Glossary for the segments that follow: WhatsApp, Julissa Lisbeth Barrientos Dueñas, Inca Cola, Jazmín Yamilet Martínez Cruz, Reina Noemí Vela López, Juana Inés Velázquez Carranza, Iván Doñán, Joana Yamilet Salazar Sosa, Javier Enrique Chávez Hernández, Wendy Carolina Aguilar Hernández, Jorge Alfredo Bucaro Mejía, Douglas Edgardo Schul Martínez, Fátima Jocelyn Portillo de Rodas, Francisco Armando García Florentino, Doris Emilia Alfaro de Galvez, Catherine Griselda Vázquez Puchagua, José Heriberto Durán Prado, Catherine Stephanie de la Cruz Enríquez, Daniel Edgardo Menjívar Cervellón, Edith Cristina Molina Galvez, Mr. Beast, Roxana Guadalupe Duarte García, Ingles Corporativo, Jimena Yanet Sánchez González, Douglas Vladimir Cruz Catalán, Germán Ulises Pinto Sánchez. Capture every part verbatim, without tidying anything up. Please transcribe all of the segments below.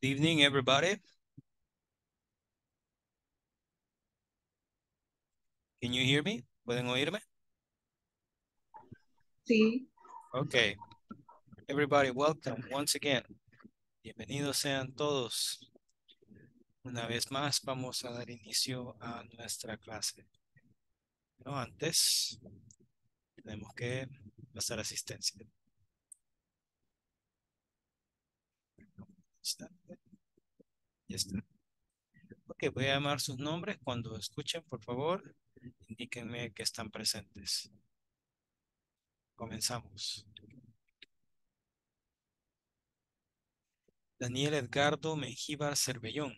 Good evening, everybody. Can you hear me? ¿Pueden oírme? Sí. Okay. Everybody, welcome once again. Bienvenidos sean todos. Una vez más vamos a dar inicio a nuestra clase. Pero antes tenemos que pasar asistencia. Ya está. Ok, voy a llamar sus nombres. Cuando escuchen, por favor, indíquenme que están presentes. Comenzamos. Daniel Edgardo Menjívar Cervellón.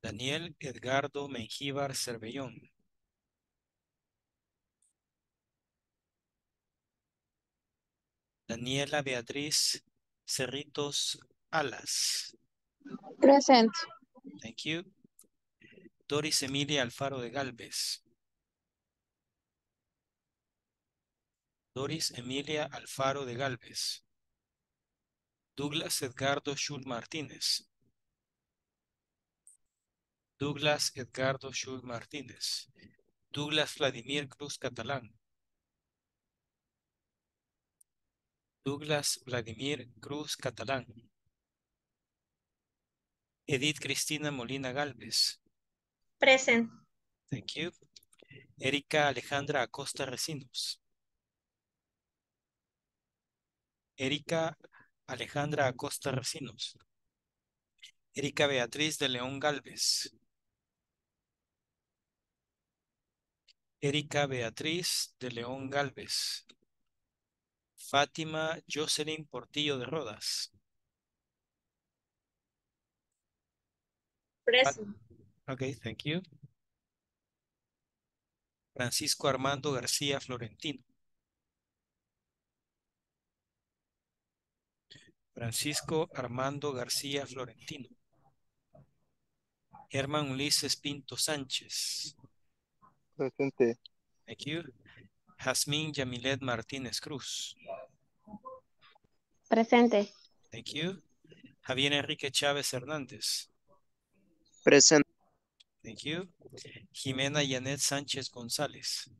Daniel Edgardo Menjívar Cervellón. Daniela Beatriz Cerritos Alas. Present. Thank you. Doris Emilia Alfaro de Galvez. Doris Emilia Alfaro de Galvez. Douglas Edgardo Schul Martínez. Douglas Edgardo Schul Martínez. Douglas Vladimir Cruz Catalán. Douglas Vladimir Cruz Catalán. Edith Cristina Molina Galvez. Present. Thank you. Erika Alejandra Acosta Recinos. Erika Alejandra Acosta Recinos. Erika Beatriz de León Galvez. Erika Beatriz de León Galvez. Fátima Jocelyn Portillo de Rodas. Present. Ok, thank you. Francisco Armando García Florentino. Francisco Armando García Florentino. Germán Ulises Pinto Sánchez. Presente. Thank you. Jazmín Yamilet Martínez Cruz. Presente. Thank you. Javier Enrique Chávez Hernández. Presente. Thank you. Jimena Yanet Sánchez González.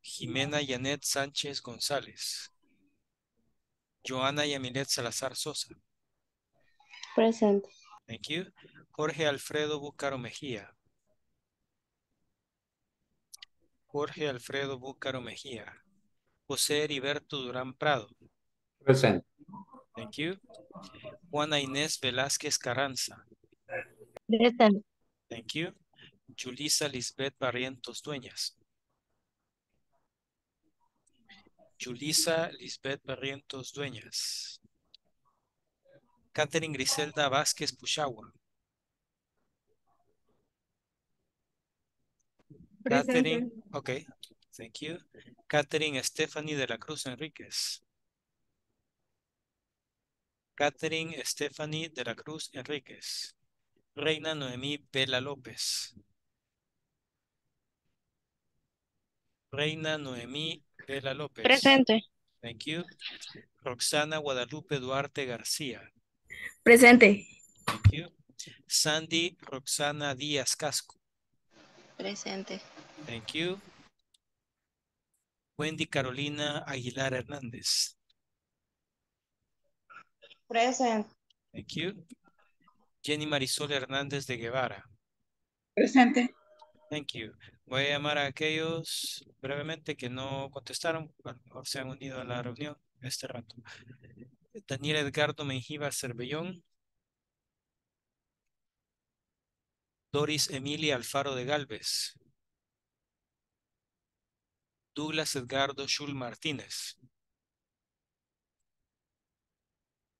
Jimena Yanet Sánchez González. Joana Yamilet Salazar Sosa. Present. Thank you. Jorge Alfredo Bucaro Mejía. Jorge Alfredo Bucaro Mejía. José Heriberto Durán Prado. Present. Thank you. Juana Inés Velázquez Carranza. Present. Thank you. Julissa Lisbeth Barrientos Dueñas. Julissa Lisbeth Barrientos Dueñas. Catherine Griselda Vázquez Puchagua. Catherine, ok, thank you. Catherine Stephanie de la Cruz Enríquez. Catherine Stephanie de la Cruz Enríquez. Reina Noemí Vela López. Reina Noemí Vela López. Presente. Thank you. Roxana Guadalupe Duarte García. Presente. Thank you. Sandy Roxana Díaz Casco. Presente. Thank you. Wendy Carolina Aguilar Hernández. Present. Thank you. Jenny Marisol Hernández de Guevara. Presente. Thank you. Voy a llamar a aquellos brevemente que no contestaron o se han unido a la reunión este rato. Daniel Edgardo Menjívar Cervellón. Doris Emilia Alfaro de Galvez. Douglas Edgardo Schul Martínez.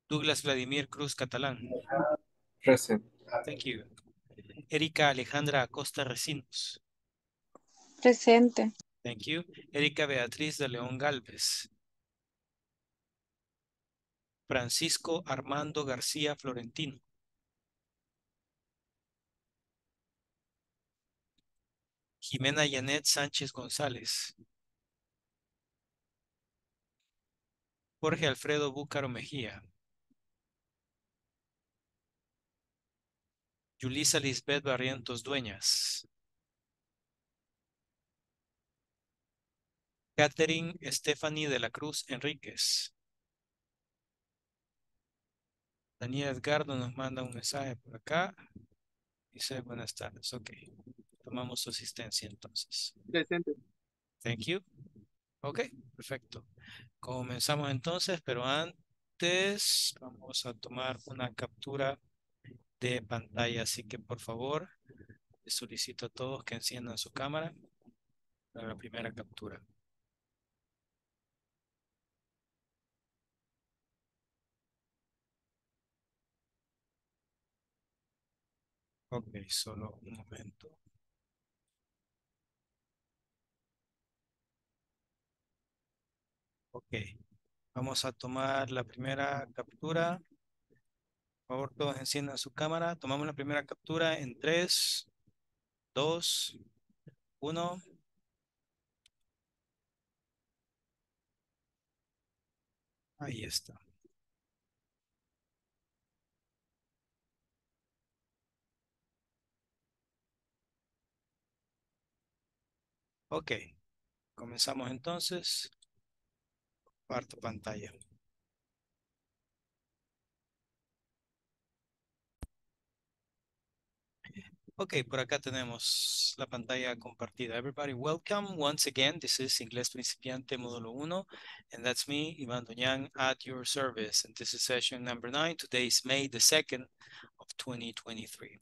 Douglas Vladimir Cruz Catalán. Present. Thank you. Erika Alejandra Acosta Recinos. Presente. Thank you. Erika Beatriz de León Galvez. Francisco Armando García Florentino. Jimena Yanet Sánchez González. Jorge Alfredo Bucaro Mejía. Julissa Lisbeth Barrientos Dueñas. Catherine Stephanie de la Cruz Enríquez. Daniel Edgardo nos manda un mensaje por acá. Dice buenas tardes. Ok. Tomamos su asistencia entonces. Presente. Thank you. Ok, perfecto. Comenzamos entonces, pero antes vamos a tomar una captura de pantalla. Así que por favor, les solicito a todos que enciendan su cámara para la primera captura. Ok, solo un momento. Ok, vamos a tomar la primera captura. Por favor, todos enciendan su cámara. Tomamos la primera captura en tres, dos, uno. Ahí está. Ok, comenzamos entonces. Comparto pantalla. Ok, por acá tenemos la pantalla compartida. Everybody, welcome once again. This is Inglés Principiante Módulo uno, and that's me, Iván Doñán, at your service. And this is session number nine. Today is May the second of twenty twenty-three.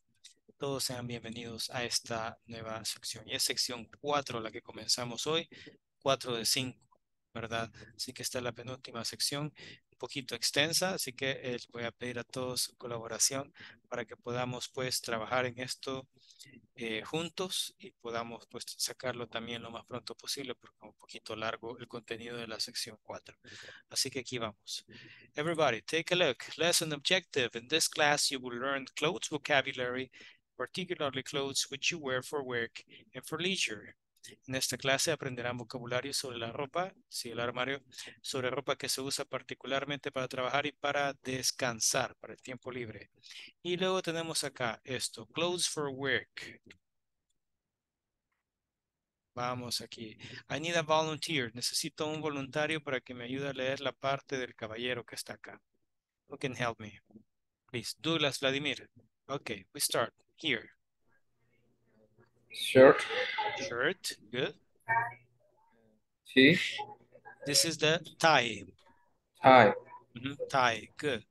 Todos sean bienvenidos a esta nueva sección. Y es sección cuatro la que comenzamos hoy, cuatro de cinco, ¿verdad? Así que esta es la penúltima sección, un poquito extensa, así que eh, voy a pedir a todos su colaboración para que podamos pues trabajar en esto eh, juntos y podamos pues sacarlo también lo más pronto posible porque es un poquito largo el contenido de la sección cuatro. Así que aquí vamos. Everybody, take a look. Lesson objective. In this class you will learn clothes vocabulary, particularly clothes which you wear for work and for leisure. En esta clase aprenderán vocabulario sobre la ropa, sí, el armario, sobre ropa que se usa particularmente para trabajar y para descansar, para el tiempo libre. Y luego tenemos acá esto, clothes for work. Vamos aquí. I need a volunteer. Necesito un voluntario para que me ayude a leer la parte del caballero que está acá. Who can help me? Please, Douglas Vladimir. Okay, we start here. Shirt. Shirt, good. T. This is the tie. Tie. Mm-hmm. Tie, good.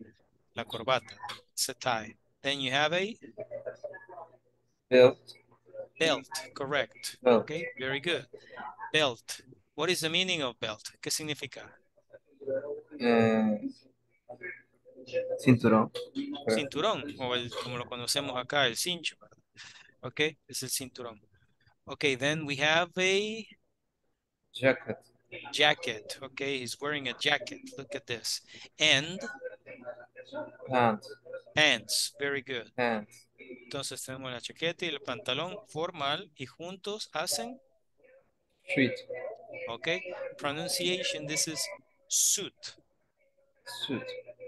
La corbata, it's a tie. Then you have a? Belt. Belt, correct. Belt. Okay, very good. Belt. What is the meaning of belt? ¿Qué significa? Uh... Cinturón. Cinturón, o el, como lo conocemos acá, el cincho. Ok, es el cinturón. Ok, then we have a... Jacket. Jacket, ok, he's wearing a jacket. Look at this. And... Pants. Pants, very good. Pants. Entonces tenemos la chaqueta y el pantalón formal y juntos hacen... Suit. Ok, pronunciation, this is suit. Suit.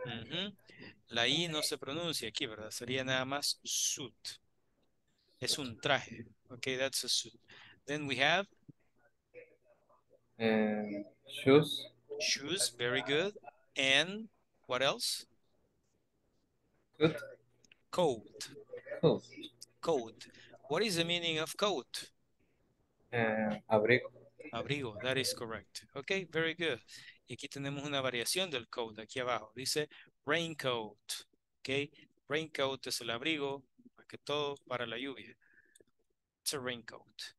Uh-huh. La I no se pronuncia aquí, ¿verdad? Sería nada más suit. Es un traje. Ok, that's a suit. Then we have... Uh, shoes. Shoes, very good. And what else? Coat. Coat. Coat. Coat. What is the meaning of coat? Uh, abrigo. Abrigo, that is correct. Ok, very good. Y aquí tenemos una variación del coat, aquí abajo. Dice raincoat. Okay. Raincoat es el abrigo, más que todo para la lluvia. It's a raincoat.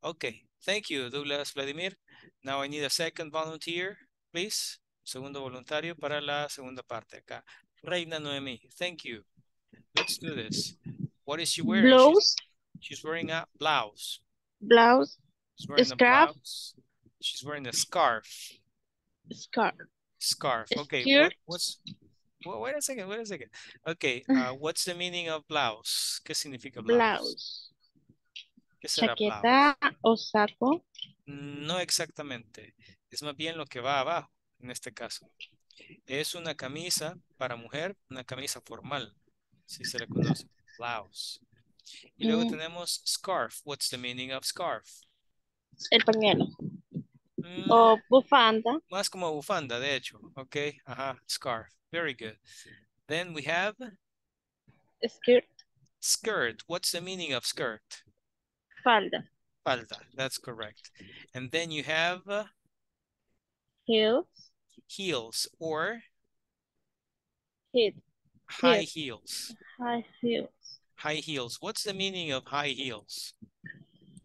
Okay, thank you, Douglas Vladimir. Now I need a second volunteer, please. Segundo voluntario para la segunda parte acá. Reina Noemí, thank you. Let's do this. What is she wearing? Blouse. She's, she's wearing a blouse. Blouse. She's wearing scarf. A blouse. She's wearing a scarf. Scarf. Scarf. Okay. What, what's? What, wait a second. Wait a second. Okay. Uh, what's the meaning of blouse? ¿Qué significa blouse? Blouse. ¿Qué será? ¿Chaqueta abajo? O saco? No exactamente. Es más bien lo que va abajo, en este caso. Es una camisa para mujer, una camisa formal, si se le conoce. Blouse. Y luego mm. tenemos scarf. What's the meaning of scarf? El pañuelo. Mm. O bufanda. Más como bufanda, de hecho. Ok, ajá, scarf. Very good. Then we have... Skirt. Skirt. What's the meaning of skirt? Falda. Falda, that's correct. And then you have... Heels. Heels or... Heels. High heels. High heels. High heels. What's the meaning of high heels?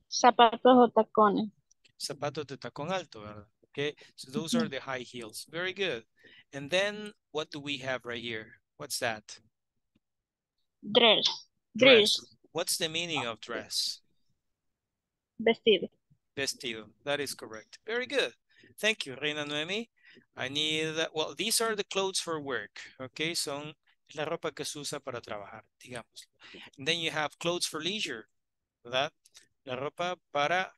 Zapatos o tacones. Zapatos de tacón alto, ¿verdad? Okay, so those are the high heels. Very good. And then what do we have right here? What's that? Dress. Dress. Dress. What's the meaning of dress? Vestido. Vestido. That is correct. Very good. Thank you, Reina Noemi. I need, well, these are the clothes for work. Okay, son la ropa que se usa para trabajar, digamos. And then you have clothes for leisure, ¿verdad? La ropa para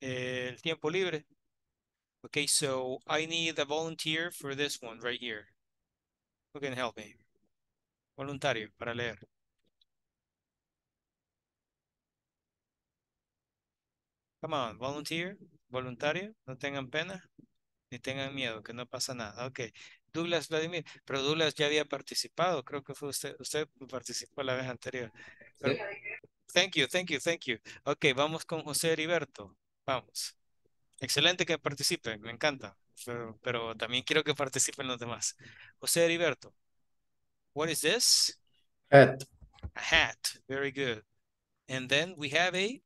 eh, el tiempo libre. Okay, so I need a volunteer for this one right here. Who can help me? Voluntario para leer. Come on, volunteer, voluntario, no tengan pena ni tengan miedo, que no pasa nada. Okay. Douglas Vladimir, pero Douglas ya había participado, creo que fue usted, usted participó la vez anterior. Pero, thank you, thank you, thank you. Ok, vamos con José Heriberto, vamos. Excelente que participen, me encanta, pero, pero también quiero que participen los demás. José Heriberto, what is this? Hat. A hat, very good. And then we have a?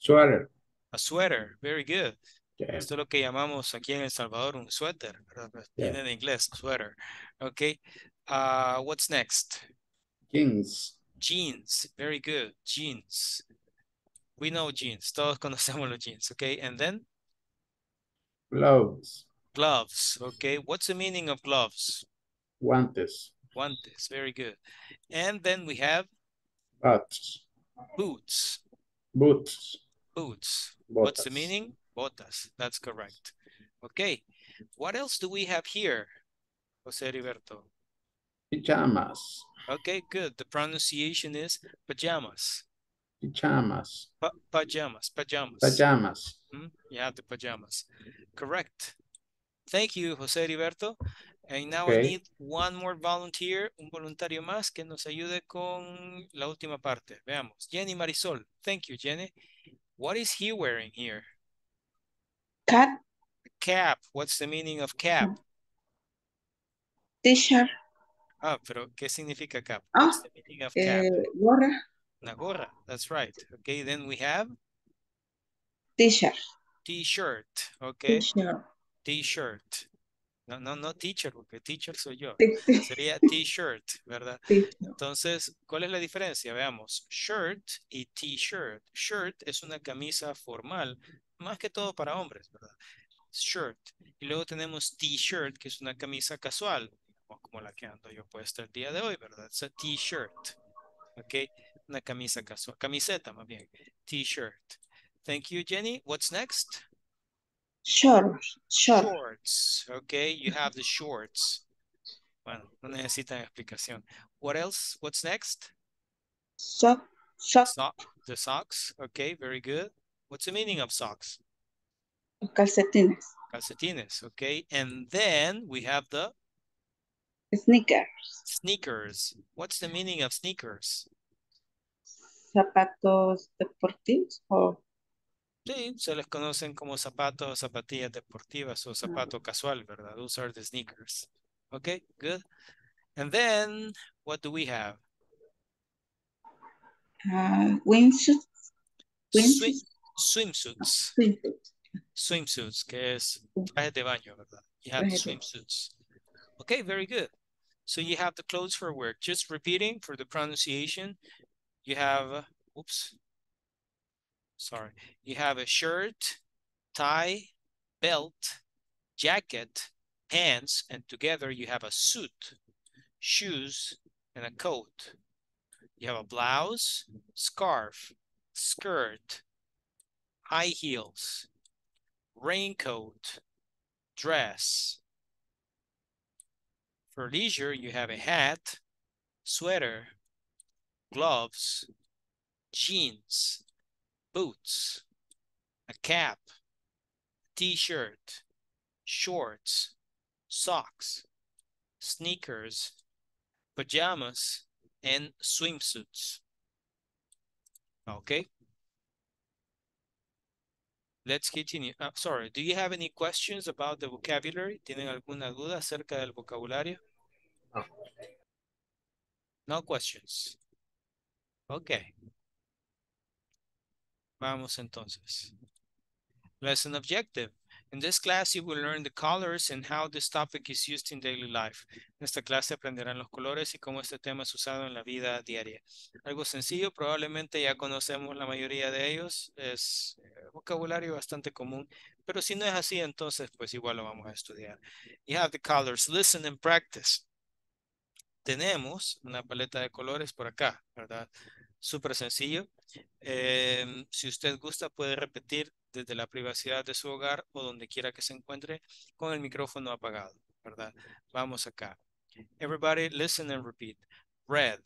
Sweater. A sweater, very good. Yeah. Esto es lo que llamamos aquí en El Salvador un suéter, pero viene en inglés, sweater. Okay. Uh, what's next? Jeans. Jeans. Very good. Jeans. We know jeans. Todos conocemos los jeans. Okay. And then? Gloves. Gloves. Okay. What's the meaning of gloves? Guantes. Guantes. Very good. And then we have? Boots. Boots. Boots. Boots. Botas. What's the meaning? Botas, that's correct. Okay, what else do we have here, José Heriberto? Pajamas. Okay, good. The pronunciation is pajamas. Pajamas. Pa pajamas, pajamas. Pajamas. Mm-hmm. Yeah, the pajamas. Correct. Thank you, José Heriberto. And now okay. I need one more volunteer, un voluntario más que nos ayude con la última parte. Veamos. Jenny Marisol. Thank you, Jenny. What is he wearing here? Cap. Cap. What's the meaning of cap? T-shirt. Ah, pero ¿qué significa cap? Ah, what's the meaning of cap? Eh, gorra. Una gorra. That's right. Okay, then we have? T-shirt. T-shirt. Okay. T-shirt. No, no, no teacher, porque teacher soy yo. Sería T-shirt, ¿verdad? Entonces, ¿cuál es la diferencia? Veamos. Shirt y T-shirt. Shirt es una camisa formal. Más que todo para hombres, ¿verdad? Shirt. Y luego tenemos T-shirt, que es una camisa casual, como la que ando yo puesta el día de hoy, ¿verdad? Es T-shirt. Ok. Una camisa casual. Camiseta, más bien. T-shirt. Thank you, Jenny. What's next? Shorts. Shorts. Shorts. Ok. You have the shorts. Bueno, no necesitan explicación. What else? What's next? So so so the socks. Ok. Very good. What's the meaning of socks? Calcetines. Calcetines, okay. And then we have the? Sneakers. Sneakers. What's the meaning of sneakers? Zapatos deportivos o? Sí, se les conocen como zapatos, zapatillas deportivas o zapato casual, ¿verdad? Those are the sneakers. Okay, good. And then what do we have? Uh, windsuits. Windsuits. Swimsuits. Swimsuits. Swimsuits, que es traje de baño, ¿verdad? You have swimsuits. Okay, very good. So you have the clothes for work. Just repeating for the pronunciation, you have, oops, sorry. You have a shirt, tie, belt, jacket, pants, and together you have a suit, shoes, and a coat. You have a blouse, scarf, skirt, high heels, raincoat, dress. For leisure, you have a hat, sweater, gloves, jeans, boots, a cap, t-shirt, shorts, socks, sneakers, pajamas, and swimsuits. Okay. Let's continue. I'm sorry, do you have any questions about the vocabulary? ¿Tienen alguna duda acerca del vocabulario? No. No questions. Okay. Vamos entonces. Lesson objective. In this class, you will learn the colors and how this topic is used in daily life. En esta clase aprenderán los colores y cómo este tema es usado en la vida diaria. Algo sencillo, probablemente ya conocemos la mayoría de ellos. Es vocabulario bastante común, pero si no es así, entonces pues igual lo vamos a estudiar. You have the colors. Listen and practice. Tenemos una paleta de colores por acá, ¿verdad? Súper sencillo. Eh, si usted gusta, puede repetir desde la privacidad de su hogar o donde quiera que se encuentre con el micrófono apagado, ¿verdad? Vamos acá. Everybody listen and repeat. Red.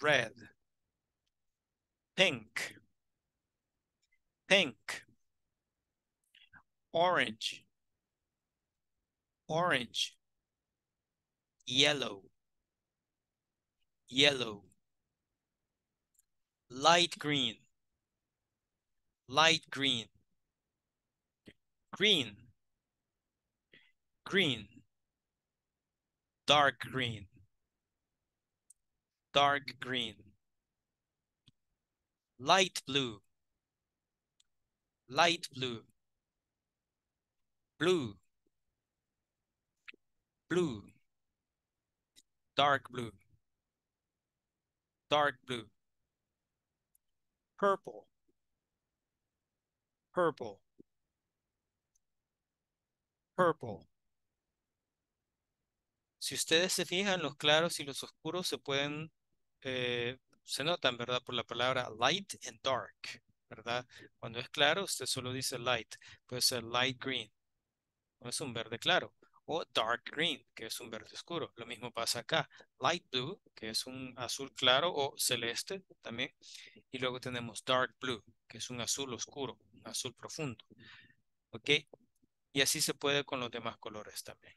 Red. Pink. Pink. Orange. Orange. Yellow. Yellow. Light green, light green, green, green, dark green, dark green, light blue, light blue, blue, blue, dark blue, dark blue. Purple, purple, purple. Si ustedes se fijan, los claros y los oscuros se pueden, eh, se notan, ¿verdad? Por la palabra light and dark, ¿verdad? Cuando es claro, usted solo dice light. Puede ser light green, no es un verde claro. O dark green, que es un verde oscuro. Lo mismo pasa acá. Light blue, que es un azul claro o celeste también. Y luego tenemos dark blue, que es un azul oscuro, un azul profundo. ¿Ok? Y así se puede con los demás colores también.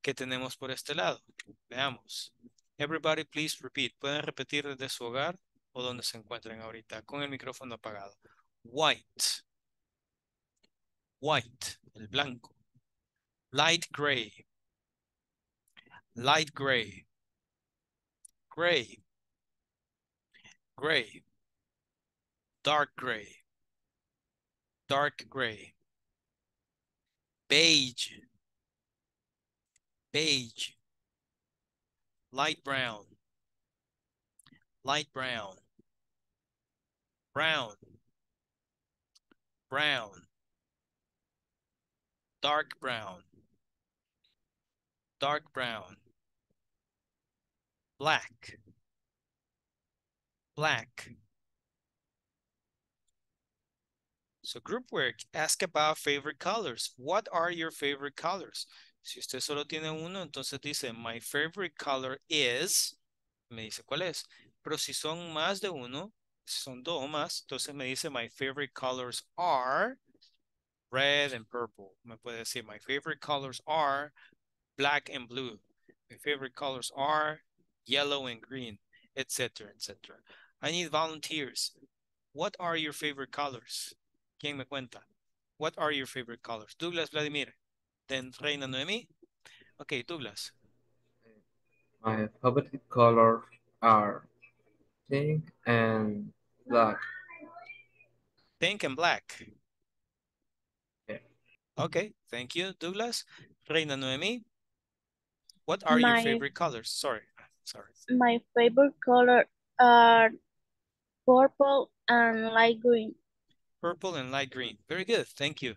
¿Qué tenemos por este lado? Veamos. Everybody please repeat. Pueden repetir desde su hogar o donde se encuentren ahorita con el micrófono apagado. White. White, el blanco. Light gray. Light gray. Gray. Gray. Dark gray, dark gray, beige, beige, light brown, light brown, brown, brown, dark brown, dark brown, black, black. So group work, ask about favorite colors. What are your favorite colors? Si usted solo tiene uno, entonces dice, my favorite color is, me dice cuál es. Pero si son más de uno, si son dos o más, entonces me dice, my favorite colors are red and purple. Me puede decir, my favorite colors are black and blue. My favorite colors are yellow and green, etcétera, etcétera. I need volunteers. What are your favorite colors? ¿Quién me cuenta? What are your favorite colors? Douglas Vladimir. Then Reina Noemí. Okay, Douglas. My favorite colors are pink and black. Pink and black. Yeah. Okay, thank you, Douglas. Reina Noemí. What are my, your favorite colors? Sorry, sorry. My favorite color are purple and light green. Purple and light green. Very good. Thank you.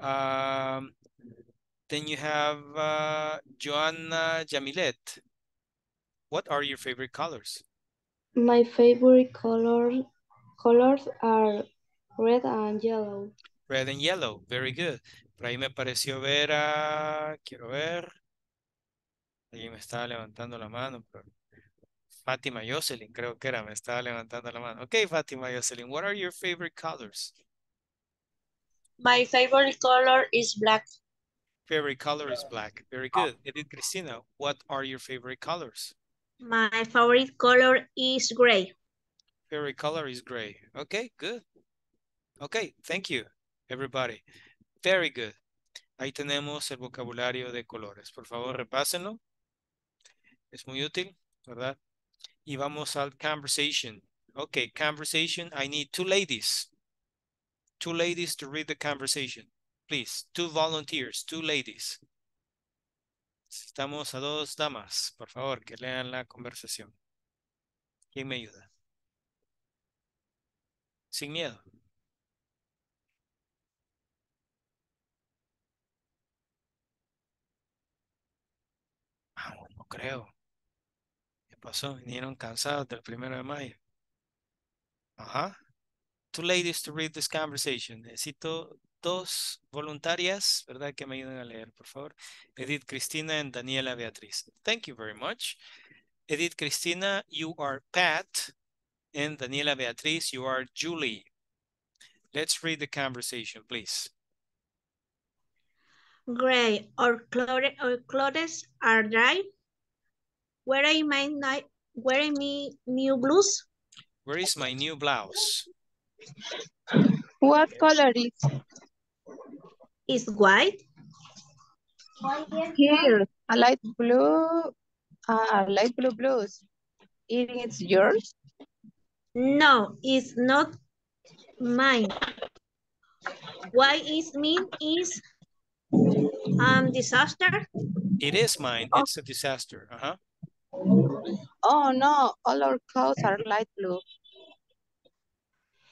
Um, then you have uh, Joana Yamilet. What are your favorite colors? My favorite color, colors are red and yellow. Red and yellow, very good. Por ahí me pareció ver a... Quiero ver. Alguien me estaba levantando la mano. Pero... Fátima Jocelyn, creo que era. Me estaba levantando la mano. Ok, Fátima Jocelyn, what are your favorite colors? My favorite color is black. Favorite color is black. Very good. Edith Cristina, what are your favorite colors? My favorite color is gray. Favorite color is gray. Okay, good. Okay, thank you, everybody. Very good. Ahí tenemos el vocabulario de colores. Por favor, repásenlo. Es muy útil, ¿verdad? Y vamos al conversation. Okay, conversation. I need two ladies. Two ladies to read the conversation. Please, two volunteers, two ladies. Necesitamos a dos damas, por favor, que lean la conversación. ¿Quién me ayuda? Sin miedo. Ah, no creo. ¿Qué pasó? Vinieron cansados del primero de mayo. Ajá. Two ladies to read this conversation. Necesito dos voluntarias, ¿verdad? Que me ayuden a leer, por favor. Edith Cristina and Daniela Beatriz. Thank you very much. Edith Cristina, you are Pat. And Daniela Beatriz, you are Julie. Let's read the conversation, please. Gray, our clothes, our clothes are dry. Where is my night? Where is my new blouse? Where is my new blouse? What color is it? It's white. Here, a light blue, a light blue blouse. It is yours? No, it's not mine. Why is mine is um disaster? It is mine. Oh. It's a disaster. Uh-huh. Oh no, all our clothes are light blue.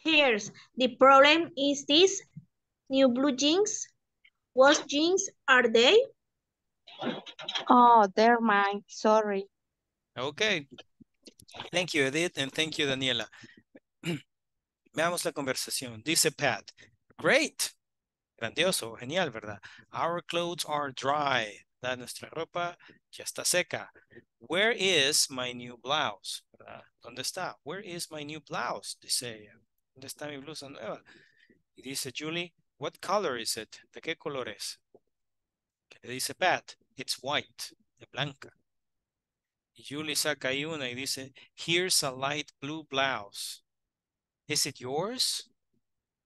Here's the problem is this new blue jeans. What jeans are they? Oh, they're mine. Sorry. Okay. Thank you, Edith, and thank you, Daniela. Veamos la conversación. Dice Pat, great. Grandioso, genial, ¿verdad? Our clothes are dry. ¿Verdad? Nuestra ropa ya está seca. Where is my new blouse? ¿Verdad? ¿Dónde está? Where is my new blouse? Dice ella. ¿Dónde está mi blusa nueva? Y dice Julie, what color is it? ¿De qué color es? Que le dice Pat, it's white, de blanca. Y Julie saca ahí una y dice, here's a light blue blouse. Is it yours?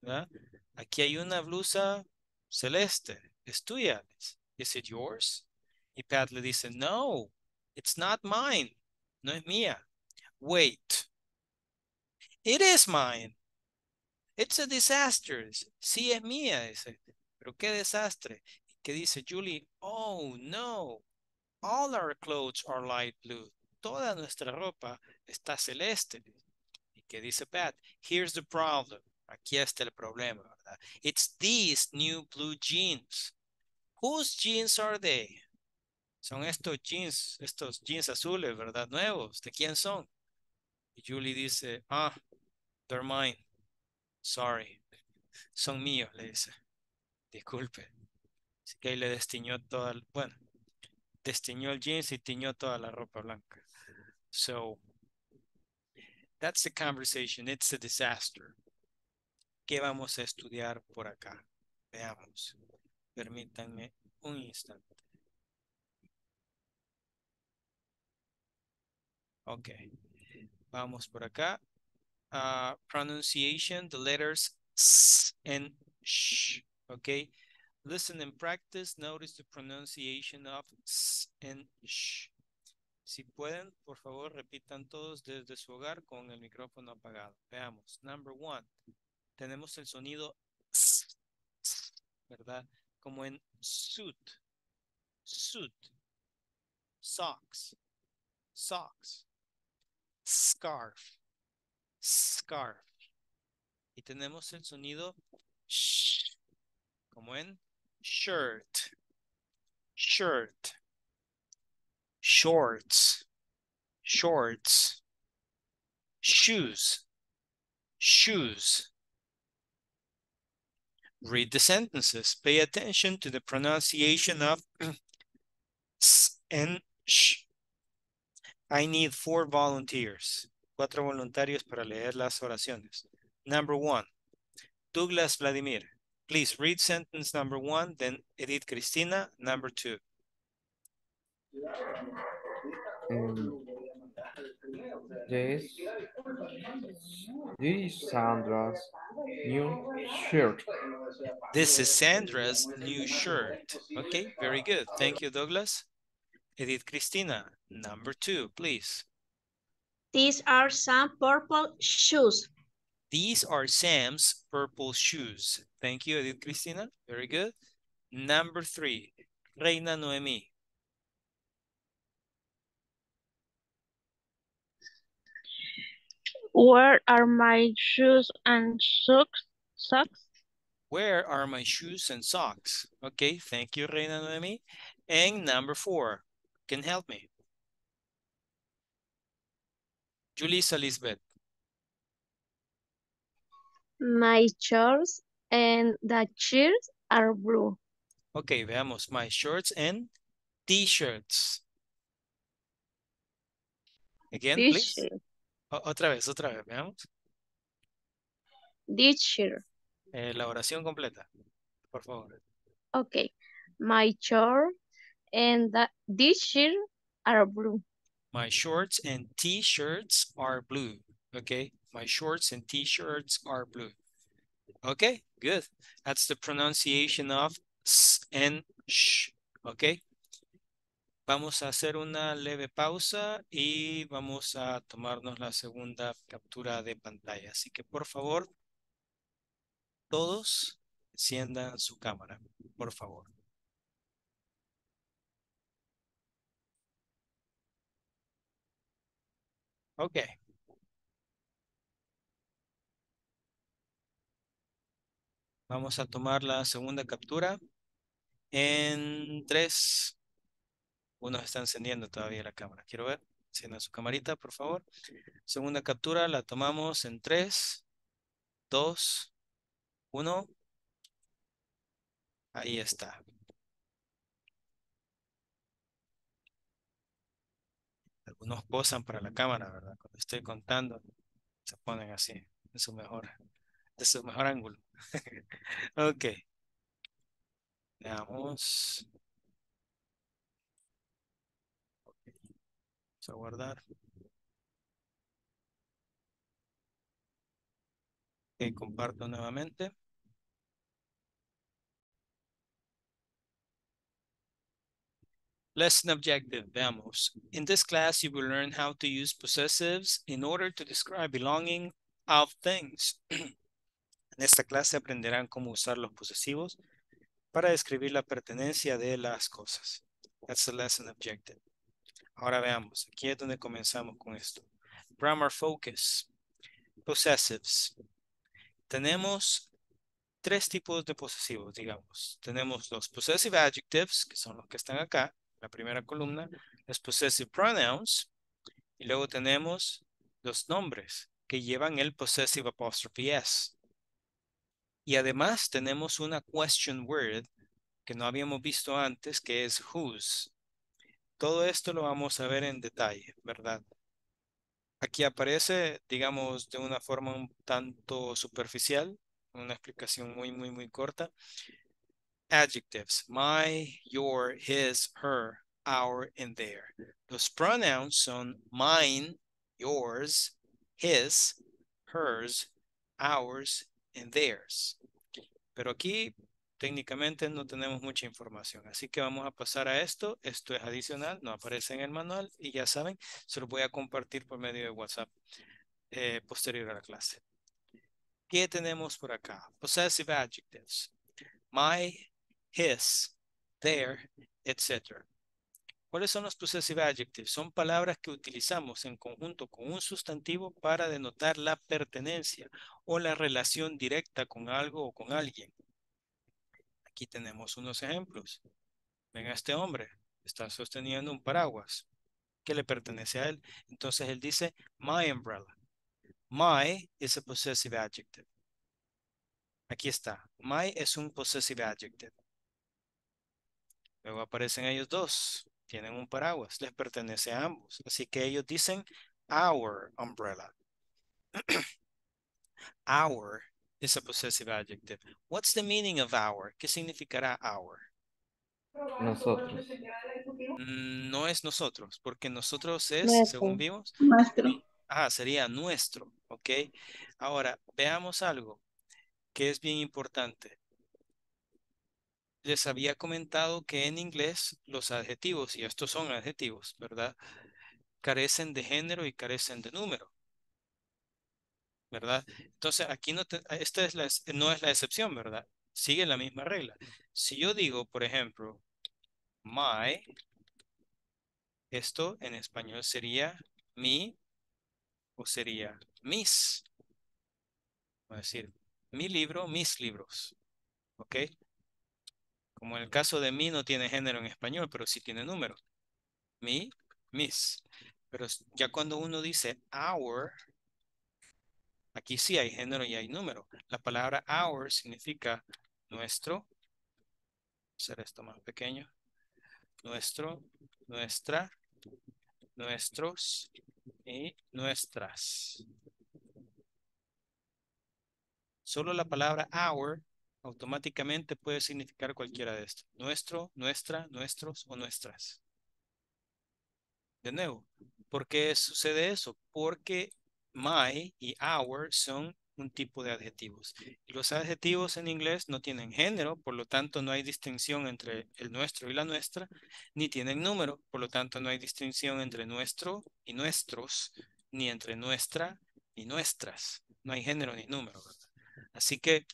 ¿Verdad? Aquí hay una blusa celeste. ¿Es tuya? Is it yours? Y Pat le dice, no, it's not mine. No es mía. Wait. It is mine. It's a disaster. Sí, es mía. Dice. Pero qué desastre. ¿Qué dice Julie? Oh, no. All our clothes are light blue. Toda nuestra ropa está celeste. ¿Y qué dice Pat? Here's the problem. Aquí está el problema, ¿verdad? It's these new blue jeans. Whose jeans are they? Son estos jeans, estos jeans azules, ¿verdad? Nuevos. ¿De quién son? Y Julie dice, ah, they're mine. Sorry, son míos, le dice. Disculpe. Así que ahí le destiñó toda, el, bueno, destiñó el jeans y tiñó toda la ropa blanca. So, that's the conversation. It's a disaster. ¿Qué vamos a estudiar por acá? Veamos. Permítanme un instante. Ok. Vamos por acá. Uh, pronunciation, the letters S and SH, okay? Listen and practice, notice the pronunciation of S and SH. Si pueden, por favor, repitan todos desde su hogar con el micrófono apagado. Veamos, number one, tenemos el sonido S, S, ¿verdad? Como en suit, suit, socks, socks, scarf. Scarf. Y tenemos el sonido sh, como en shirt, shirt, shorts, shorts, shoes, shoes. Read the sentences. Pay attention to the pronunciation of s and sh. I need four volunteers. Cuatro voluntarios para leer las oraciones. Number one, Douglas Vladimir. Please read sentence number one, then Edith Cristina, number two. Um, this, this is Sandra's new shirt. This is Sandra's new shirt. Okay, very good. Thank you, Douglas. Edith Cristina, number two, please. These are some purple shoes. These are Sam's purple shoes. Thank you, Edith Cristina. Very good. Number three, Reina Noemí. Where are my shoes and socks? Socks? Where are my shoes and socks? Okay, thank you, Reina Noemí. And number four, can help me. Julissa Lisbeth. My shorts and the shirts are blue. Okay, veamos. My shorts and t-shirts. Again, please. O otra vez, otra vez, veamos. This shirt. Eh, la oración completa, por favor. Okay. My shorts and the t-shirts are blue. My shorts and t-shirts are blue. Okay. My shorts and t-shirts are blue. Okay, good. That's the pronunciation of s and sh. Okay. Vamos a hacer una leve pausa y vamos a tomarnos la segunda captura de pantalla. Así que por favor, todos enciendan su cámara, por favor. Okay. Vamos a tomar la segunda captura en tres. Uno está encendiendo todavía la cámara. Quiero ver. Encienda su camarita, por favor. Segunda captura la tomamos en tres, dos, uno. Ahí está. Algunos posan para la cámara, ¿verdad? Cuando estoy contando, se ponen así, en su mejor. De su mejor ángulo. Ok. Veamos. Okay. Vamos a guardar. Ok, comparto nuevamente. Lesson objective, veamos. In this class, you will learn how to use possessives in order to describe belonging of things. En esta clase aprenderán cómo usar los posesivos para describir la pertenencia de las cosas. That's the lesson objective. Ahora veamos, aquí es donde comenzamos con esto. Grammar focus. Possessives. Tenemos tres tipos de posesivos, digamos. Tenemos los possessive adjectives, que son los que están acá, la primera columna. Los possessive pronouns. Y luego tenemos los nombres que llevan el possessive apostrophe s. Y además tenemos una question word que no habíamos visto antes, que es whose. Todo esto lo vamos a ver en detalle, ¿verdad? Aquí aparece, digamos, de una forma un tanto superficial, una explicación muy, muy, muy corta. Adjectives, my, your, his, her, our, and their. Los pronouns son mine, yours, his, hers, ours, and theirs. Pero aquí técnicamente no tenemos mucha información, así que vamos a pasar a esto. Esto es adicional, no aparece en el manual y ya saben, se lo voy a compartir por medio de WhatsApp eh, posterior a la clase. ¿Qué tenemos por acá? Possessive adjectives. My, his, their, etcétera. ¿Cuáles son los possessive adjectives? Son palabras que utilizamos en conjunto con un sustantivo para denotar la pertenencia o la relación directa con algo o con alguien. Aquí tenemos unos ejemplos. Ven a este hombre, está sosteniendo un paraguas que le pertenece a él. Entonces él dice, my umbrella. My is a possessive adjective. Aquí está. My es un possessive adjective. Luego aparecen ellos dos. Tienen un paraguas. Les pertenece a ambos. Así que ellos dicen our umbrella. Our is a possessive adjective. What's the meaning of our? ¿Qué significará our? Nosotros. No es nosotros, porque nosotros es, nuestro. Según vimos, nuestro. Ah, sería nuestro, ¿ok? Ahora, veamos algo que es bien importante. Les había comentado que en inglés los adjetivos, y estos son adjetivos, ¿verdad? Carecen de género y carecen de número, ¿verdad? Entonces, aquí no te, esta es la, no es la excepción, ¿verdad? Sigue la misma regla. Si yo digo, por ejemplo, my, esto en español sería mi o sería mis. Voy a decir, mi libro, mis libros. ¿Ok? Como en el caso de mi no tiene género en español, pero sí tiene número. Mi, mis. Pero ya cuando uno dice our, aquí sí hay género y hay número. La palabra our significa nuestro. Hacer esto más pequeño. Nuestro, nuestra, nuestros y nuestras. Solo la palabra our automáticamente puede significar cualquiera de estos. Nuestro, nuestra, nuestros o nuestras. De nuevo, ¿por qué sucede eso? Porque my y our son un tipo de adjetivos. Los adjetivos en inglés no tienen género, por lo tanto no hay distinción entre el nuestro y la nuestra, ni tienen número, por lo tanto no hay distinción entre nuestro y nuestros, ni entre nuestra y nuestras. No hay género ni número, ¿verdad? Así que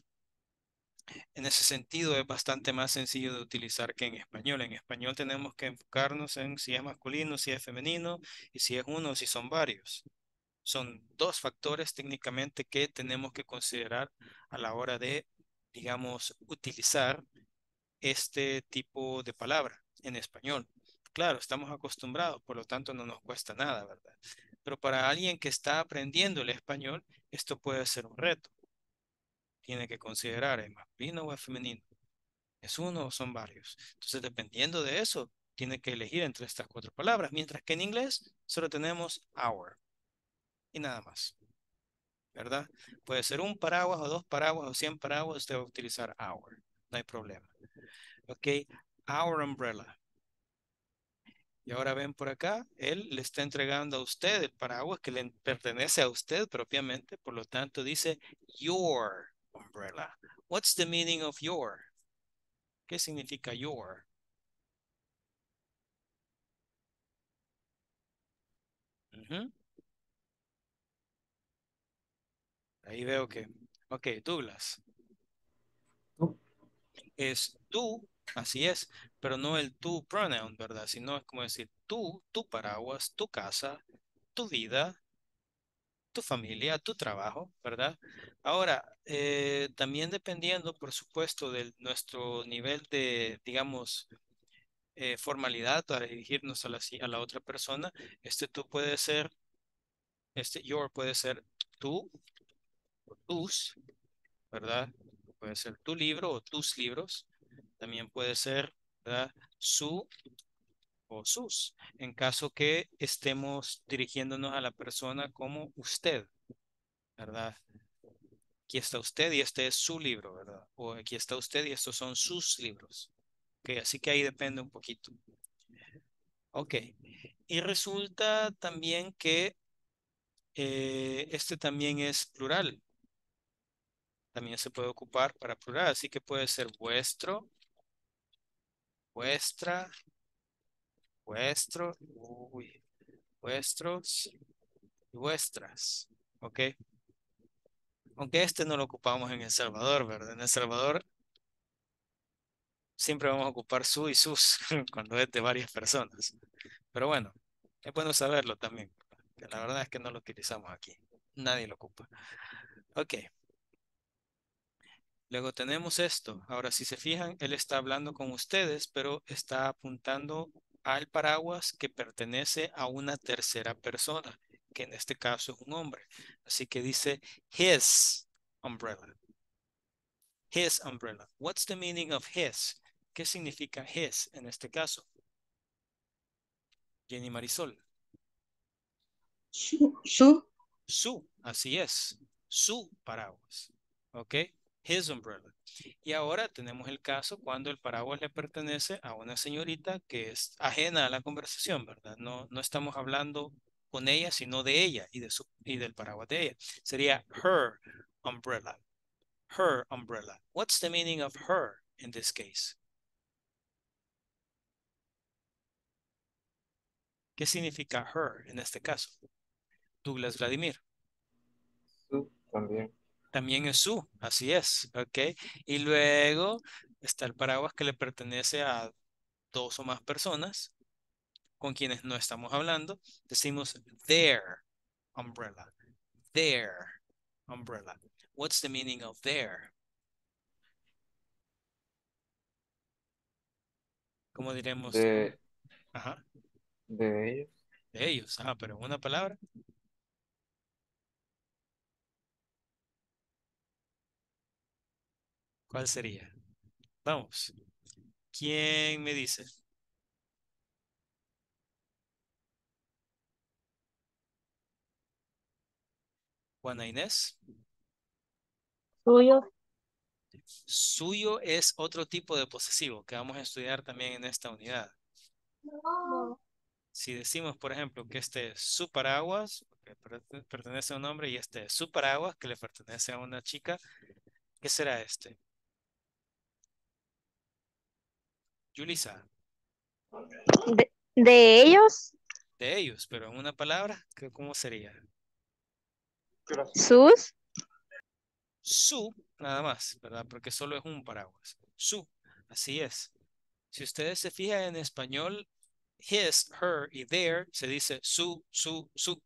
en ese sentido es bastante más sencillo de utilizar que en español. En español tenemos que enfocarnos en si es masculino, si es femenino, y si es uno, si son varios. Son dos factores técnicamente que tenemos que considerar a la hora de, digamos, utilizar este tipo de palabra en español. Claro, estamos acostumbrados, por lo tanto no nos cuesta nada, ¿verdad? Pero para alguien que está aprendiendo el español, esto puede ser un reto. Tiene que considerar, ¿es masculino o es femenino? ¿Es uno o son varios? Entonces, dependiendo de eso, tiene que elegir entre estas cuatro palabras, mientras que en inglés solo tenemos our. Y nada más, ¿verdad? Puede ser un paraguas o dos paraguas o cien paraguas, usted va a utilizar our, no hay problema. Ok, our umbrella. Y ahora ven por acá, él le está entregando a usted el paraguas que le pertenece a usted propiamente, por lo tanto dice your umbrella. What's the meaning of your? ¿Qué significa your? Uh-huh. Ahí veo que, ok, Douglas. Tú. Es tú, así es, pero no el tú pronoun, ¿verdad? Sino es como decir tú, tu paraguas, tu casa, tu vida, tu familia, tu trabajo, ¿verdad? Ahora, eh, también dependiendo, por supuesto, de nuestro nivel de, digamos, eh, formalidad para dirigirnos a la, a la otra persona, este tú puede ser, este your puede ser tú, tus, ¿verdad? Puede ser tu libro o tus libros. También puede ser, ¿verdad? Su o sus. En caso que estemos dirigiéndonos a la persona como usted, ¿verdad? Aquí está usted y este es su libro, ¿verdad? O aquí está usted y estos son sus libros. Ok, así que ahí depende un poquito. Ok. Y resulta también que eh, este también es plural. También se puede ocupar para plural, así que puede ser vuestro, vuestra, vuestro, uy, vuestros y vuestras, ¿ok? Aunque este no lo ocupamos en El Salvador, ¿verdad? En El Salvador siempre vamos a ocupar su y sus cuando es de varias personas. Pero bueno, es bueno saberlo también, que la verdad es que no lo utilizamos aquí, nadie lo ocupa. Ok. Luego tenemos esto. Ahora, si se fijan, él está hablando con ustedes, pero está apuntando al paraguas que pertenece a una tercera persona, que en este caso es un hombre. Así que dice his umbrella. His umbrella. What's the meaning of his? ¿Qué significa his en este caso? Jenny Marisol. Su. Su. Su, así es. Su paraguas. ¿Ok? His umbrella. Y ahora tenemos el caso cuando el paraguas le pertenece a una señorita que es ajena a la conversación, ¿verdad? No, no estamos hablando con ella, sino de ella y, de su, y del paraguas de ella. Sería her umbrella. Her umbrella. What's the meaning of her in this case? ¿Qué significa her en este caso? Douglas Vladimir. Su también. También es su, así es, ok. Y luego está el paraguas que le pertenece a dos o más personas con quienes no estamos hablando. Decimos their umbrella. Their umbrella. What's the meaning of their? ¿Cómo diremos? De, ajá. de ellos. De ellos, ajá, pero una palabra. ¿Cuál sería? Vamos. ¿Quién me dice? Juana Inés. Suyo. Suyo es otro tipo de posesivo que vamos a estudiar también en esta unidad. No. Si decimos, por ejemplo, que este es su paraguas, que pertenece a un hombre, y este es su paraguas, que le pertenece a una chica, ¿qué será este? Julissa. De, de ellos. De ellos, pero en una palabra, ¿cómo sería? Sus. Su, nada más, ¿verdad? Porque solo es un paraguas. Su, así es. Si ustedes se fijan en español, his, her y their, se dice su, su, su.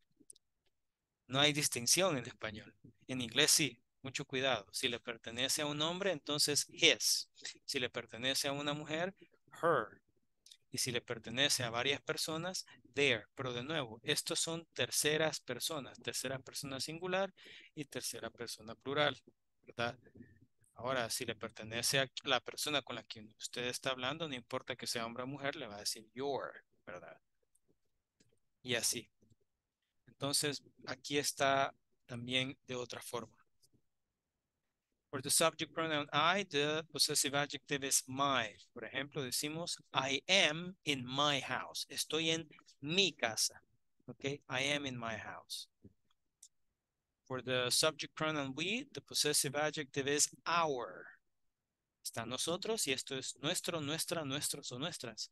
No hay distinción en español. En inglés sí, mucho cuidado. Si le pertenece a un hombre, entonces his. Si le pertenece a una mujer, her. Y si le pertenece a varias personas, their. Pero de nuevo, estos son terceras personas. Tercera persona singular y tercera persona plural, ¿verdad? Ahora, si le pertenece a la persona con la que usted está hablando, no importa que sea hombre o mujer, le va a decir your, ¿verdad? Y así. Entonces, aquí está también de otra forma. For the subject pronoun I, the possessive adjective is my. Por ejemplo, decimos I am in my house. Estoy en mi casa. Okay, I am in my house. For the subject pronoun we, the possessive adjective is our. Está nosotros y esto es nuestro, nuestra, nuestros o nuestras.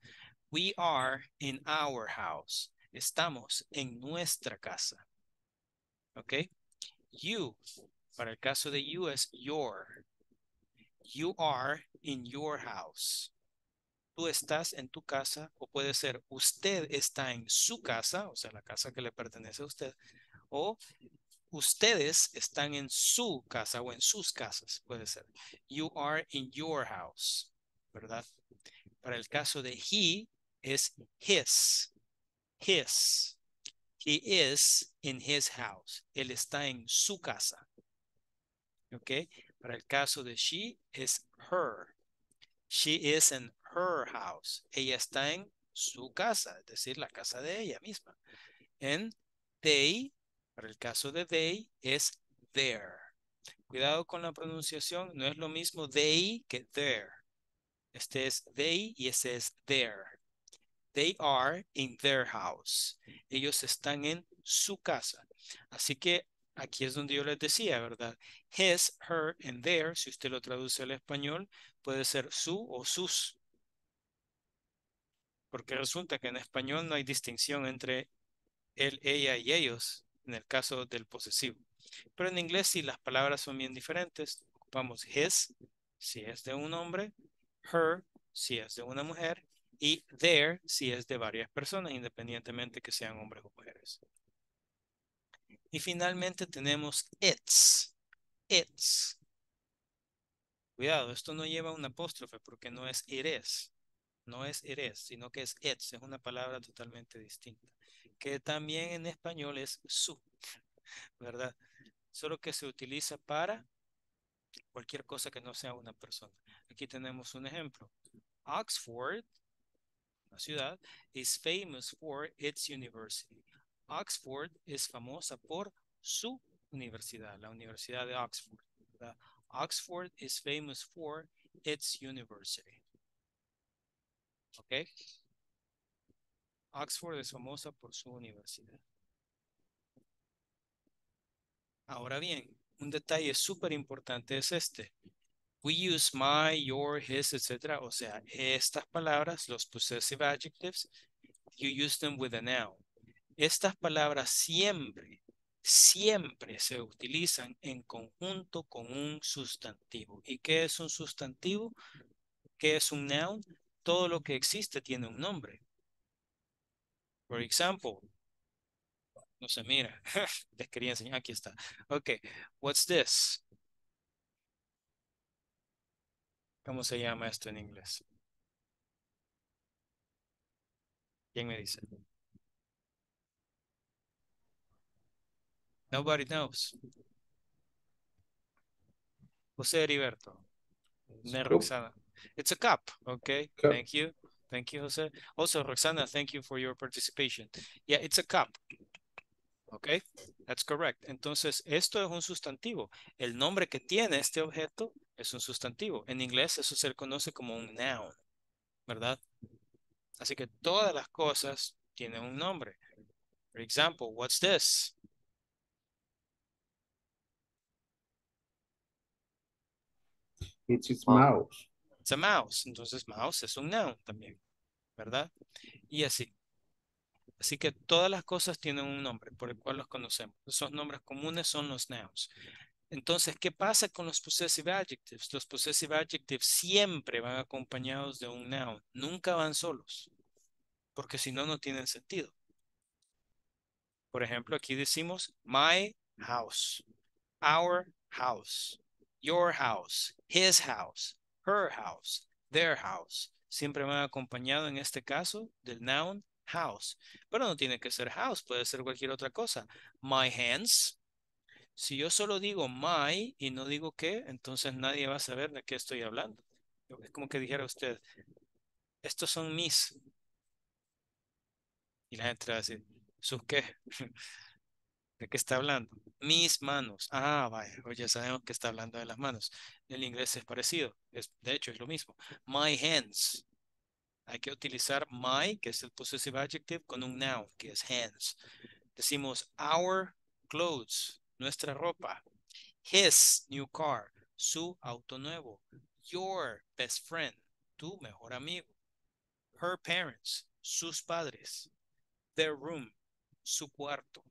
We are in our house. Estamos en nuestra casa. Okay, you. Para el caso de you es your. You are in your house. Tú estás en tu casa, o puede ser usted está en su casa, o sea, la casa que le pertenece a usted, o ustedes están en su casa o en sus casas, puede ser. You are in your house, ¿verdad? Para el caso de he es his. His. He is in his house. Él está en su casa. Okay. Para el caso de she es her. She is in her house. Ella está en su casa, es decir, la casa de ella misma. And they, para el caso de they, es their. Cuidado con la pronunciación, no es lo mismo they que their. Este es they y este es their. They are in their house. Ellos están en su casa. Así que aquí es donde yo les decía, ¿verdad? His, her, and their, si usted lo traduce al español, puede ser su o sus. Porque resulta que en español no hay distinción entre él, ella y ellos, en el caso del posesivo. Pero en inglés sí, las palabras son bien diferentes. Ocupamos his, si es de un hombre, her, si es de una mujer, y their, si es de varias personas, independientemente que sean hombres o mujeres. Y finalmente tenemos it's, it's. Cuidado, esto no lleva un apóstrofe porque no es it is, no es it is, sino que es it's, es una palabra totalmente distinta. que también en español es su, ¿verdad? Solo que se utiliza para cualquier cosa que no sea una persona. Aquí tenemos un ejemplo. Oxford, la ciudad, is famous for its university. Oxford es famosa por su universidad, la Universidad de Oxford, ¿verdad? Oxford is famous for its university. ¿Ok? Oxford es famosa por su universidad. Ahora bien, un detalle súper importante es este. We use my, your, his, etcétera. O sea, estas palabras, los possessive adjectives, you use them with a noun. Estas palabras siempre, siempre se utilizan en conjunto con un sustantivo. ¿Y qué es un sustantivo? ¿Qué es un noun? Todo lo que existe tiene un nombre. Por ejemplo, no se mira. Les quería enseñar. Aquí está. Ok. What's this? ¿Cómo se llama esto en inglés? ¿Quién me dice? Nobody knows. José Heriberto. It's Roxana. It's a cup. Okay. Cup. Thank you. Thank you, José. Also, Roxana, thank you for your participation. Yeah, it's a cup. Okay, that's correct. Entonces, esto es un sustantivo. El nombre que tiene este objeto es un sustantivo. En inglés eso se conoce como un noun, ¿verdad? Así que todas las cosas tienen un nombre. For example, what's this? It's his mouse. It's a mouse. Entonces, mouse es un noun también, ¿verdad? Y así. Así que todas las cosas tienen un nombre por el cual los conocemos. Esos nombres comunes son los nouns. Entonces, ¿qué pasa con los possessive adjectives? Los possessive adjectives siempre van acompañados de un noun. Nunca van solos. Porque si no, no tienen sentido. Por ejemplo, aquí decimos my house, our house, your house, his house, her house, their house. Siempre van acompañados en este caso del noun house, pero no tiene que ser house, puede ser cualquier otra cosa. My hands, si yo solo digo my y no digo qué, entonces nadie va a saber de qué estoy hablando. Es como que dijera usted, estos son mis, y la gente va a decir, ¿sus qué? ¿De qué está hablando? Mis manos. Ah, vaya, ya sabemos que está hablando de las manos. El inglés es parecido, es, de hecho es lo mismo. My hands. Hay que utilizar my, que es el possessive adjective, con un noun, que es hands. Decimos our clothes, nuestra ropa. His new car, su auto nuevo. Your best friend, tu mejor amigo. Her parents, sus padres. Their room, su cuarto.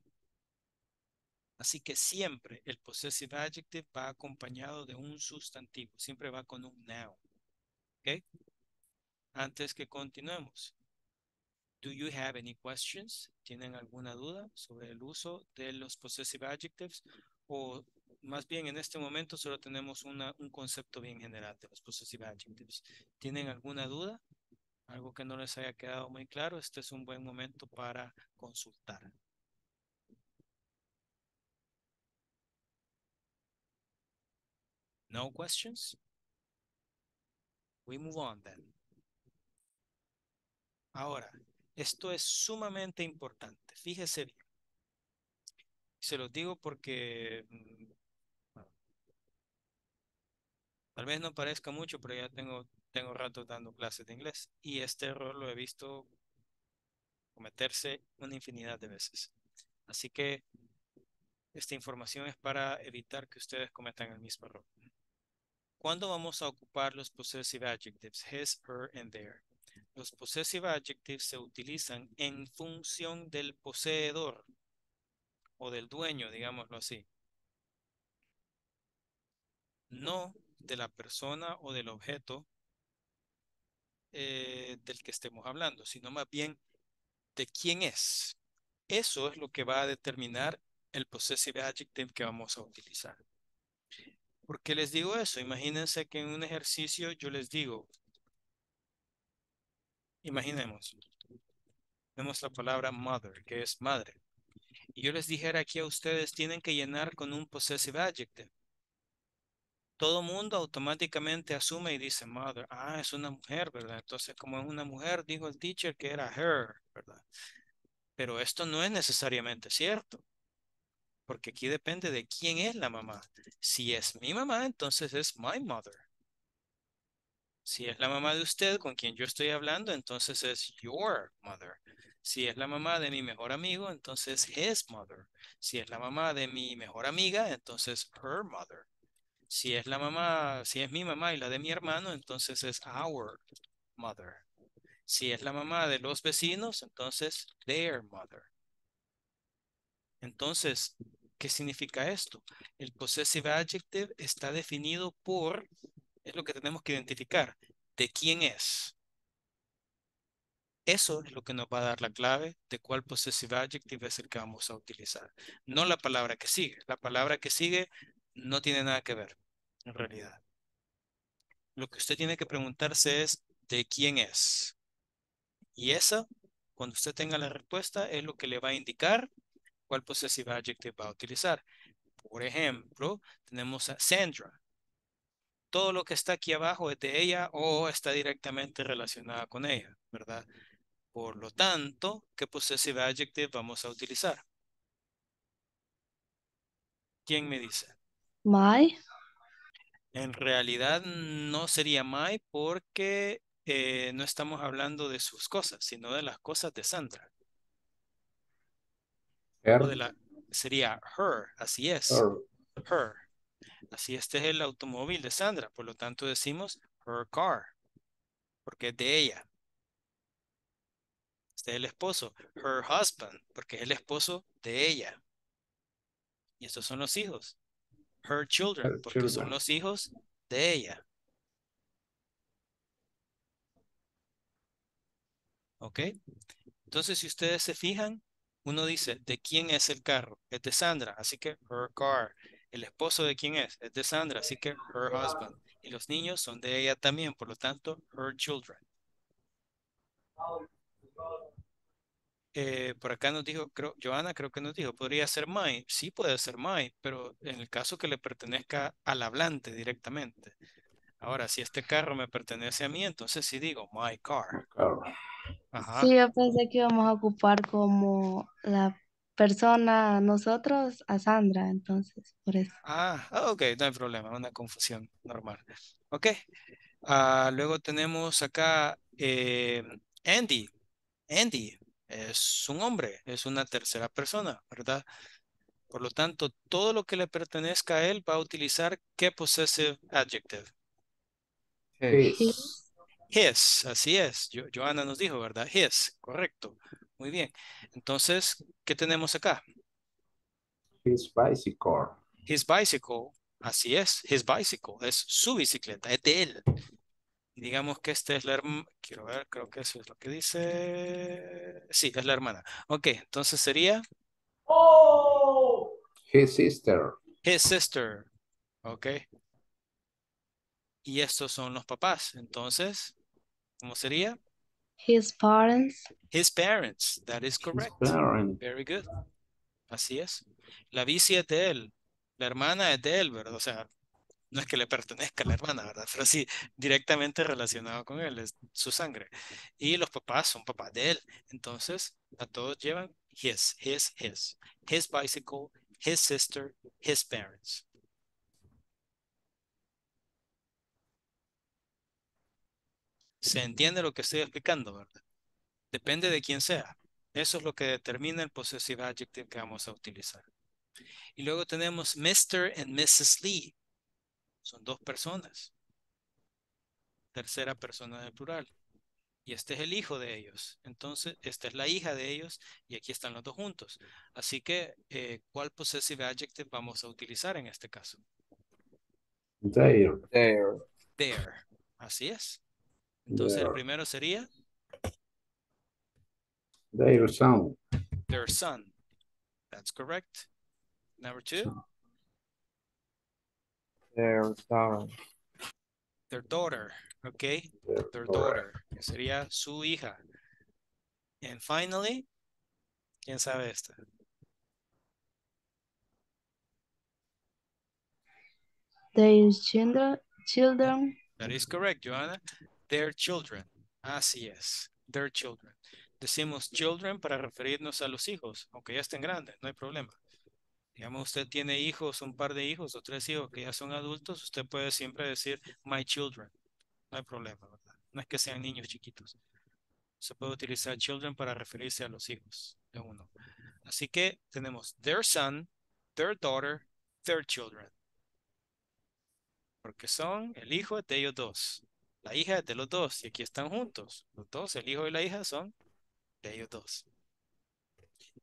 Así que siempre el possessive adjective va acompañado de un sustantivo. Siempre va con un noun. ¿Ok? Antes que continuemos, do you have any questions? ¿Tienen alguna duda sobre el uso de los possessive adjectives? O más bien en este momento solo tenemos una, un concepto bien general de los possessive adjectives. ¿Tienen alguna duda? ¿Algo que no les haya quedado muy claro? Este es un buen momento para consultar. No questions? We move on then. Ahora, esto es sumamente importante. Fíjese bien. Se los digo porque bueno, tal vez no parezca mucho, pero ya tengo, tengo rato dando clases de inglés. Y este error lo he visto cometerse una infinidad de veces. Así que esta información es para evitar que ustedes cometan el mismo error. ¿Cuándo vamos a ocupar los possessive adjectives? His, her, and their. Los possessive adjectives se utilizan en función del poseedor o del dueño, digámoslo así. No de la persona o del objeto eh, del que estemos hablando, sino más bien de quién es. Eso es lo que va a determinar el possessive adjective que vamos a utilizar. ¿Por qué les digo eso? Imagínense que en un ejercicio yo les digo... Imaginemos, Tenemos la palabra mother, que es madre. Y yo les dijera aquí a ustedes, tienen que llenar con un possessive adjective. Todo mundo automáticamente asume y dice mother. Ah, es una mujer, ¿verdad? Entonces, como es una mujer, dijo el teacher que era her, ¿verdad? Pero esto no es necesariamente cierto. Porque aquí depende de quién es la mamá. Si es mi mamá, entonces es my mother. Si es la mamá de usted con quien yo estoy hablando, entonces es your mother. Si es la mamá de mi mejor amigo, entonces his mother. Si es la mamá de mi mejor amiga, entonces her mother. Si es la mamá, si es mi mamá y la de mi hermano, entonces es our mother. Si es la mamá de los vecinos, entonces their mother. Entonces, ¿qué significa esto? El possessive adjective está definido por, es lo que tenemos que identificar, de quién es. Eso es lo que nos va a dar la clave de cuál possessive adjective es el que vamos a utilizar. No la palabra que sigue. La palabra que sigue no tiene nada que ver, en realidad. Lo que usted tiene que preguntarse es ¿de quién es? Y esa, cuando usted tenga la respuesta, es lo que le va a indicar cuál possessive adjective va a utilizar. Por ejemplo, tenemos a Sandra. Todo lo que está aquí abajo es de ella o está directamente relacionada con ella, ¿verdad? Por lo tanto, ¿qué possessive adjective vamos a utilizar? ¿Quién me dice? My. En realidad no sería my porque eh, no estamos hablando de sus cosas, sino de las cosas de Sandra. Her. De la, sería her, así es. Her. her. Así este es el automóvil de Sandra, por lo tanto decimos her car, porque es de ella. Este es el esposo, her husband, porque es el esposo de ella. Y estos son los hijos, her children, her porque children. son los hijos de ella. ¿Ok? Entonces, si ustedes se fijan, uno dice, ¿de quién es el carro? Es de Sandra, así que her car. ¿El esposo de quién es? Es de Sandra, así que her husband. Y los niños son de ella también, por lo tanto, her children. Eh, por acá nos dijo, creo, Joana creo que nos dijo, ¿podría ser mine? Sí puede ser mine, pero en el caso que le pertenezca al hablante directamente. Ahora, si este carro me pertenece a mí, entonces sí digo, my car. Ajá. Sí, yo pensé que íbamos a ocupar como la persona, nosotros, a Sandra, entonces, por eso. Ah, ok, no hay problema, una confusión normal. Ok, uh, luego tenemos acá eh, Andy. Andy es un hombre, es una tercera persona, ¿verdad? Por lo tanto, todo lo que le pertenezca a él va a utilizar ¿qué possessive adjective? His. His, así es. Yo, Joana nos dijo, ¿verdad? His, correcto. Muy bien. Entonces, ¿qué tenemos acá? His bicycle. His bicycle, así es. His bicycle, es su bicicleta, es de él. Digamos que esta es la hermana. Quiero ver, creo que eso es lo que dice. Sí, es la hermana. Ok, entonces sería. Oh, his sister. His sister, ok. Y estos son los papás. Entonces, ¿cómo sería? His parents. His parents. That is correct. Parents. Very good. Así es. La bici es de él. La hermana es de él, ¿verdad? O sea, no es que le pertenezca a la hermana, ¿verdad? Pero sí, directamente relacionado con él. Es su sangre. Y los papás son papás de él. Entonces, a todos llevan his, his, his. His bicycle, his sister, his parents. Se entiende lo que estoy explicando, ¿verdad? Depende de quién sea. Eso es lo que determina el possessive adjective que vamos a utilizar. Y luego tenemos mister and missus Lee. Son dos personas. Tercera persona del plural. Y este es el hijo de ellos. Entonces, esta es la hija de ellos. Y aquí están los dos juntos. Así que, eh, ¿cuál possessive adjective vamos a utilizar en este caso? There. There. There. Así es. Entonces their, el primero sería their son. Their son. That's correct. Number two. Their daughter. Their daughter. Okay. Their, their daughter. daughter. Sería su hija. And finally, ¿quién sabe esta? Their children. children. That is correct, Joana. Their children. Así es. Their children. Decimos children para referirnos a los hijos, aunque ya estén grandes, no hay problema. Digamos, usted tiene hijos, un par de hijos o tres hijos que ya son adultos, usted puede siempre decir my children. No hay problema, ¿verdad? No es que sean niños chiquitos. Se puede utilizar children para referirse a los hijos de uno. Así que tenemos their son, their daughter, their children. Porque son el hijo de ellos dos. La hija es de los dos. Y aquí están juntos. Los dos, el hijo y la hija, son de ellos dos.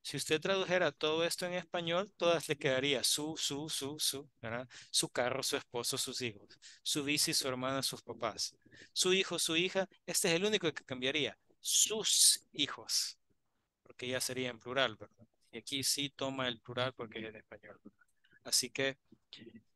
Si usted tradujera todo esto en español, todas le quedaría su, su, su, su, ¿verdad? Su carro, su esposo, sus hijos. Su bici, su hermana, sus papás. Su hijo, su hija. Este es el único que cambiaría. Sus hijos. Porque ya sería en plural, ¿verdad? Y aquí sí toma el plural porque es en español, ¿verdad? Así que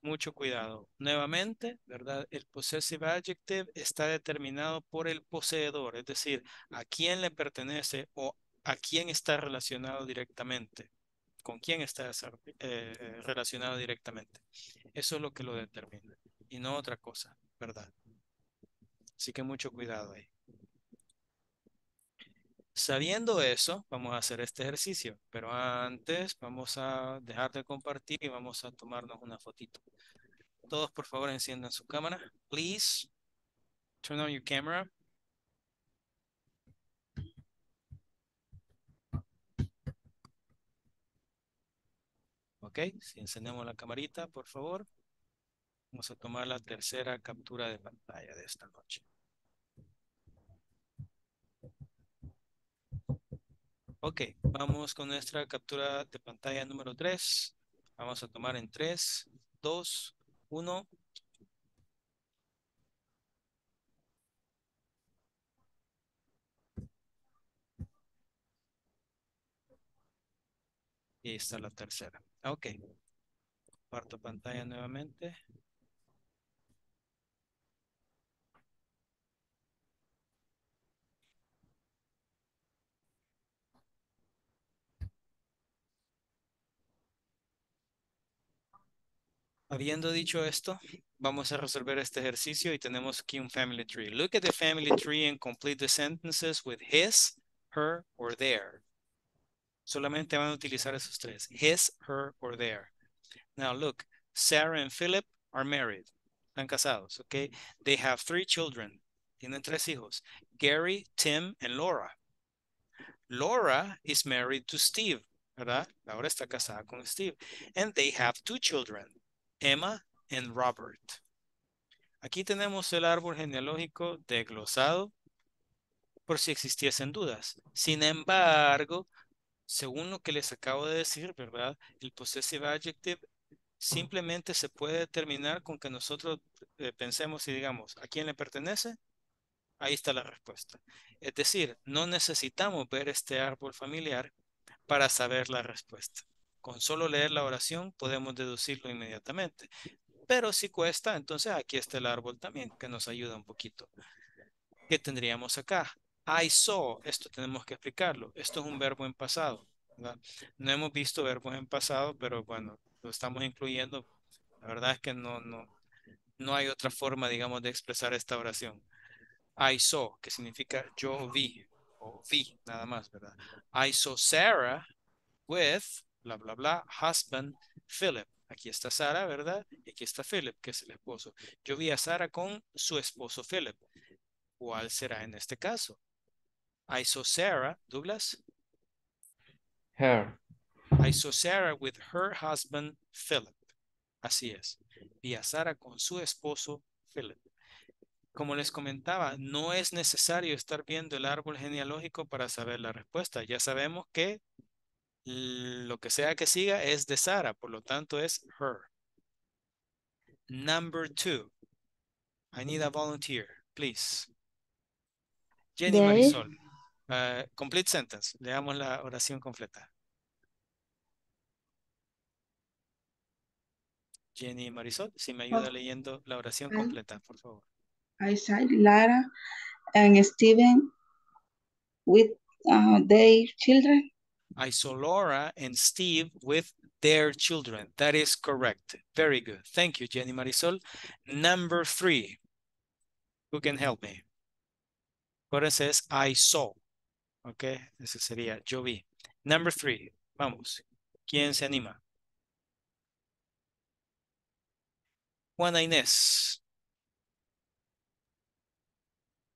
mucho cuidado. Nuevamente, ¿verdad? El possessive adjective está determinado por el poseedor, es decir, a quién le pertenece o a quién está relacionado directamente. Con quién está eh, relacionado directamente. Eso es lo que lo determina y no otra cosa, ¿verdad? Así que mucho cuidado ahí. Sabiendo eso, vamos a hacer este ejercicio, pero antes vamos a dejar de compartir y vamos a tomarnos una fotito. Todos, por favor, enciendan su cámara. Please, turn on your camera. Ok, si encendemos la camarita, por favor. Vamos a tomar la tercera captura de pantalla de esta noche. Ok, vamos con nuestra captura de pantalla número tres. Vamos a tomar en tres, dos, uno. Y ahí está la tercera. Ok. Comparto pantalla nuevamente. Habiendo dicho esto, vamos a resolver este ejercicio y tenemos aquí un family tree. Look at the family tree and complete the sentences with his, her, or their. Solamente van a utilizar esos tres. His, her, or their. Now look, Sarah and Philip are married. Están casados, okay? They have three children. Tienen tres hijos. Gary, Tim, and Laura. Laura is married to Steve, ¿verdad? Ahora está casada con Steve. And they have two children. Emma and Robert. Aquí tenemos el árbol genealógico desglosado por si existiesen dudas. Sin embargo, según lo que les acabo de decir, ¿verdad? El possessive adjective simplemente se puede determinar con que nosotros eh, pensemos y digamos, ¿a quién le pertenece? Ahí está la respuesta. Es decir, no necesitamos ver este árbol familiar para saber la respuesta. Con solo leer la oración podemos deducirlo inmediatamente. Pero si cuesta, entonces aquí está el árbol también que nos ayuda un poquito. ¿Qué tendríamos acá? I saw. Esto tenemos que explicarlo. Esto es un verbo en pasado, ¿verdad? No hemos visto verbos en pasado, pero bueno, lo estamos incluyendo. La verdad es que no, no, no hay otra forma, digamos, de expresar esta oración. I saw, que significa yo vi o vi, nada más, ¿verdad? I saw Sarah with... bla, bla, bla, husband, Philip. Aquí está Sara, ¿verdad? Y aquí está Philip, que es el esposo. Yo vi a Sara con su esposo Philip. ¿Cuál será en este caso? I saw Sarah, Douglas. Her. I saw Sarah with her husband, Philip. Así es. Vi a Sara con su esposo Philip. Como les comentaba, no es necesario estar viendo el árbol genealógico para saber la respuesta. Ya sabemos que lo que sea que siga es de Sara, por lo tanto es her. Number two. I need a volunteer, please. Jenny Marisol. Uh, complete sentence. Leamos la oración completa. Jenny Marisol, si me ayuda oh. leyendo la oración I, completa, por favor. I saw Lara and Steven with uh, their children? I saw Laura and Steve with their children. That is correct. Very good. Thank you, Jenny Marisol. Number three. Who can help me? But it says, I saw. Okay, ese sería yo vi. Number three. Vamos. ¿Quién se anima? Juana Inés.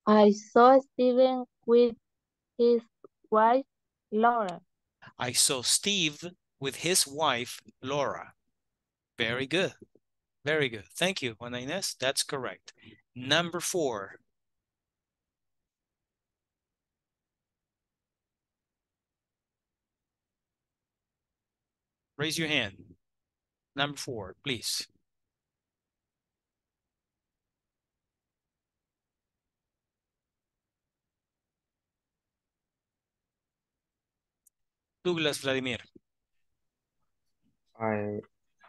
I saw Steven with his wife, Laura. I saw Steve with his wife, Laura. Very good. Very good. Thank you, Juana Inés. That's correct. Number four. Raise your hand. Number four, please. Douglas Vladimir. I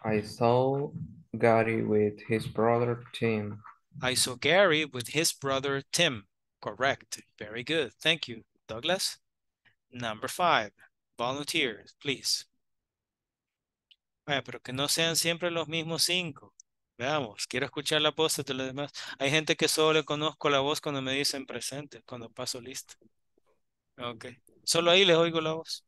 I saw Gary with his brother Tim. I saw Gary with his brother Tim. Correct. Very good. Thank you, Douglas. Number five. Volunteers, please. Vaya, pero que no sean siempre los mismos cinco. Veamos, quiero escuchar la voz de los demás. Hay gente que solo le conozco la voz cuando me dicen presente, cuando paso lista. Ok, solo ahí les oigo la voz.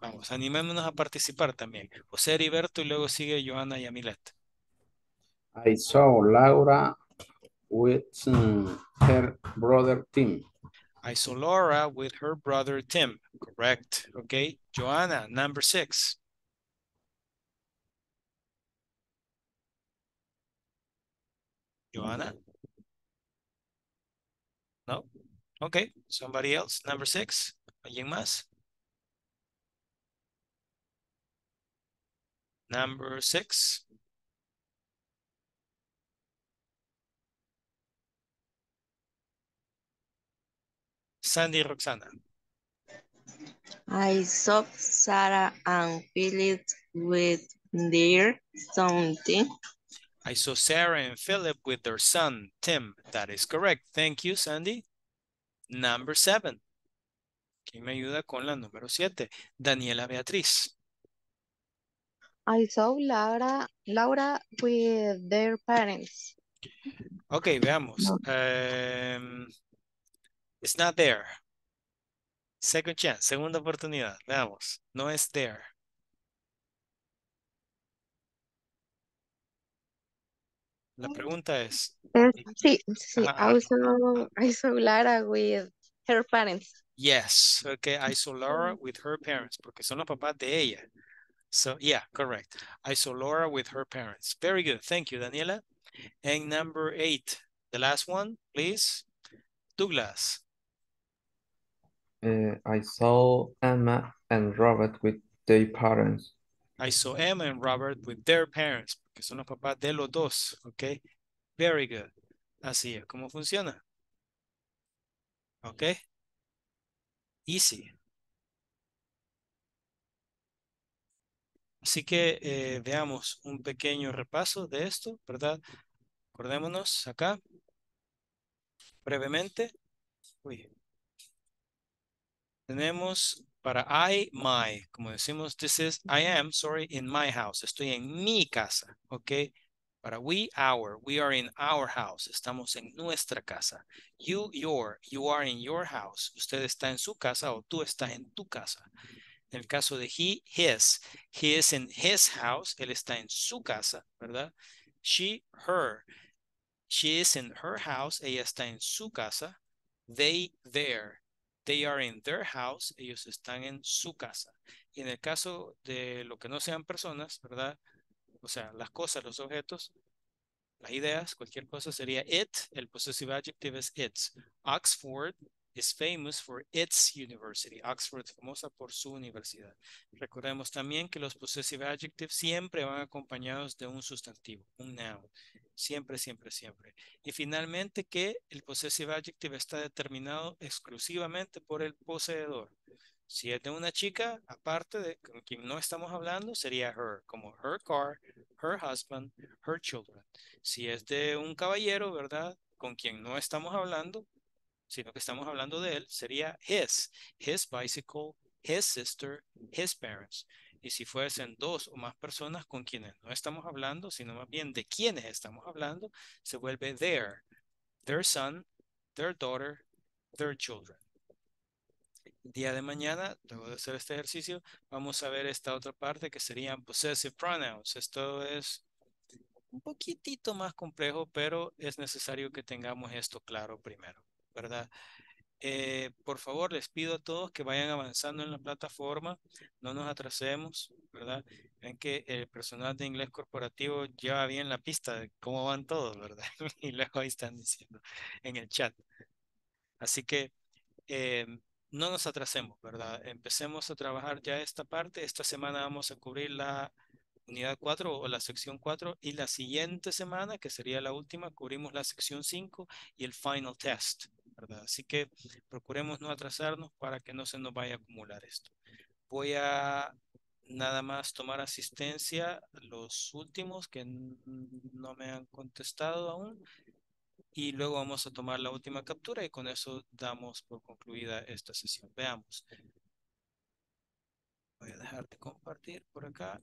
Vamos, animémonos a participar también. José Heriberto y luego sigue Joana Yamilet. I saw Laura with her brother Tim. I saw Laura with her brother Tim. Correct. Ok, Joana, number six. Joanna? No? Okay. Somebody else? Number six? ¿Alguien más? Number six? Sandy Roxana. I saw Sarah and Philip with their something. I saw Sarah and Philip with their son, Tim. That is correct. Thank you, Sandy. Number seven. ¿Quién me ayuda con la número siete? Daniela Beatriz. I saw Laura, Laura with their parents. Okay, veamos. No. Um, it's not there. Second chance, segunda oportunidad. Veamos. No es there. La pregunta es. Sí, sí. Ajá. I saw, I saw Laura with her parents. Yes, okay. I saw Laura with her parents, porque son los papás de ella. So, yeah, correct. I saw Laura with her parents. Very good. Thank you, Daniela. And number eight, the last one, please. Douglas. Uh, I saw Emma and Robert with their parents. I saw Emma and Robert with their parents. Que son los papás de los dos, ok, very good, así es como funciona, ok, easy, así que eh, veamos un pequeño repaso de esto, ¿verdad? Acordémonos acá, brevemente, uy, tenemos para I, my, como decimos, this is, I am, sorry, in my house. Estoy en mi casa, ok. Para we, our, we are in our house. Estamos en nuestra casa. You, your, you are in your house. Usted está en su casa o tú estás en tu casa. En el caso de he, his, he is in his house. Él está en su casa, ¿verdad? She, her, she is in her house. Ella está en su casa. They, their. They are in their house. Ellos están en su casa. Y en el caso de lo que no sean personas, ¿verdad? O sea, las cosas, los objetos, las ideas, cualquier cosa sería it. El possessive adjective es its. Oxford is famous for its university. Oxford es famosa por su universidad. Recordemos también que los possessive adjectives siempre van acompañados de un sustantivo, un noun. Siempre, siempre, siempre. Y finalmente que el possessive adjective está determinado exclusivamente por el poseedor. Si es de una chica, aparte de con quien no estamos hablando, sería her, como her car, her husband, her children. Si es de un caballero, ¿verdad? Con quien no estamos hablando, sino que estamos hablando de él, sería his, his bicycle, his sister, his parents. Y si fuesen dos o más personas con quienes no estamos hablando, sino más bien de quienes estamos hablando, se vuelve their, their son, their daughter, their children. El día de mañana, luego de hacer este ejercicio, vamos a ver esta otra parte que serían possessive pronouns. Esto es un poquitito más complejo, pero es necesario que tengamos esto claro primero, ¿verdad? Eh, por favor, les pido a todos que vayan avanzando en la plataforma, no nos atrasemos, ¿verdad? Ven que el personal de inglés corporativo lleva bien la pista de cómo van todos, ¿verdad? Y luego ahí están diciendo en el chat. Así que eh, no nos atrasemos, ¿verdad? Empecemos a trabajar ya esta parte. Esta semana vamos a cubrir la unidad cuatro o la sección cuatro y la siguiente semana, que sería la última, cubrimos la sección cinco y el final test, ¿verdad? Así que procuremos no atrasarnos para que no se nos vaya a acumular esto. Voy a nada más tomar asistencia los últimos que no me han contestado aún y luego vamos a tomar la última captura y con eso damos por concluida esta sesión. Veamos. Voy a dejar de compartir por acá.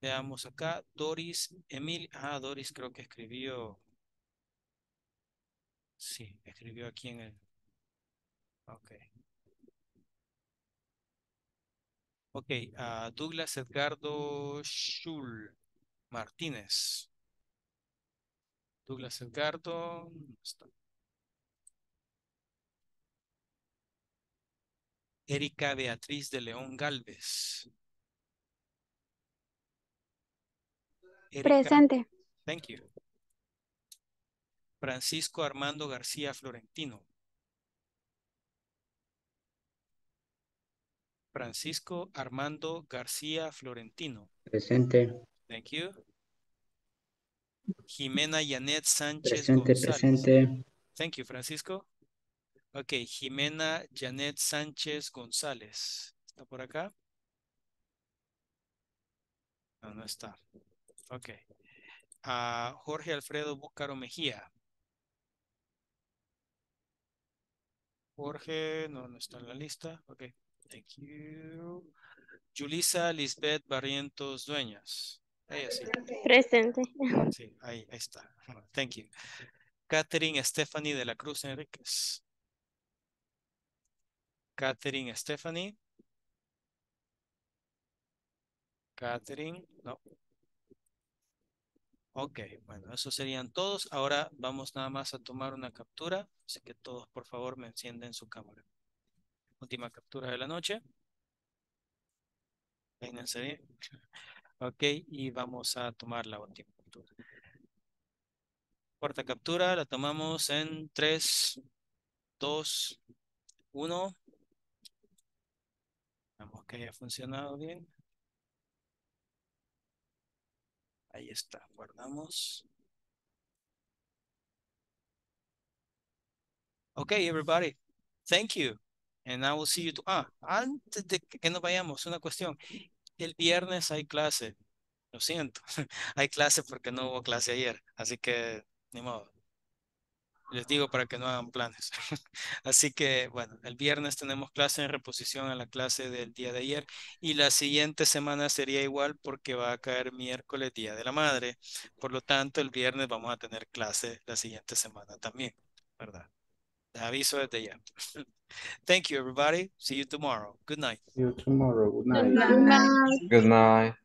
Veamos acá. Doris Emilia. Ah, Doris creo que escribió... Sí, escribió aquí en el... Ok. Ok, uh, Douglas Edgardo Schul Martínez. Douglas Edgardo... ¿Dónde está? Erika Beatriz de León Galvez. Erika. Presente. Thank you. Francisco Armando García Florentino. Francisco Armando García Florentino. Presente. Thank you. Jimena Yanet Sánchez presente, González. Presente. Thank you, Francisco. Ok, Jimena Yanet Sánchez González. ¿Está por acá? No, no está. Ok. Uh, Jorge Alfredo Bucaro Mejía. Jorge, no, no está en la lista. Ok, thank you. Julissa Lisbeth Barrientos Dueñas. Ella sí. Presente. Sí, ahí, ahí está. Thank you. Catherine Stephanie de la Cruz Enríquez. Catherine Stephanie. Catherine, no. Ok, bueno, esos serían todos. Ahora vamos nada más a tomar una captura. Así que todos, por favor, me encienden su cámara. Última captura de la noche. Vénganse bien. Ok, y vamos a tomar la última captura. Cuarta captura la tomamos en tres, dos, uno. Esperamos que haya funcionado bien. Ahí está, guardamos. Okay, everybody, thank you. And I will see you. To... Ah, antes de que nos vayamos, una cuestión. El viernes hay clase. Lo siento, hay clase porque no hubo clase ayer. Así que, ni modo. Les digo para que no hagan planes. Así que, bueno, el viernes tenemos clase en reposición a la clase del día de ayer. Y la siguiente semana sería igual porque va a caer miércoles, Día de la Madre. Por lo tanto, el viernes vamos a tener clase la siguiente semana también, ¿verdad? Les aviso desde ya. Thank you, everybody. See you tomorrow. Good night. See you tomorrow. Good night. Good night. Good night. Good night.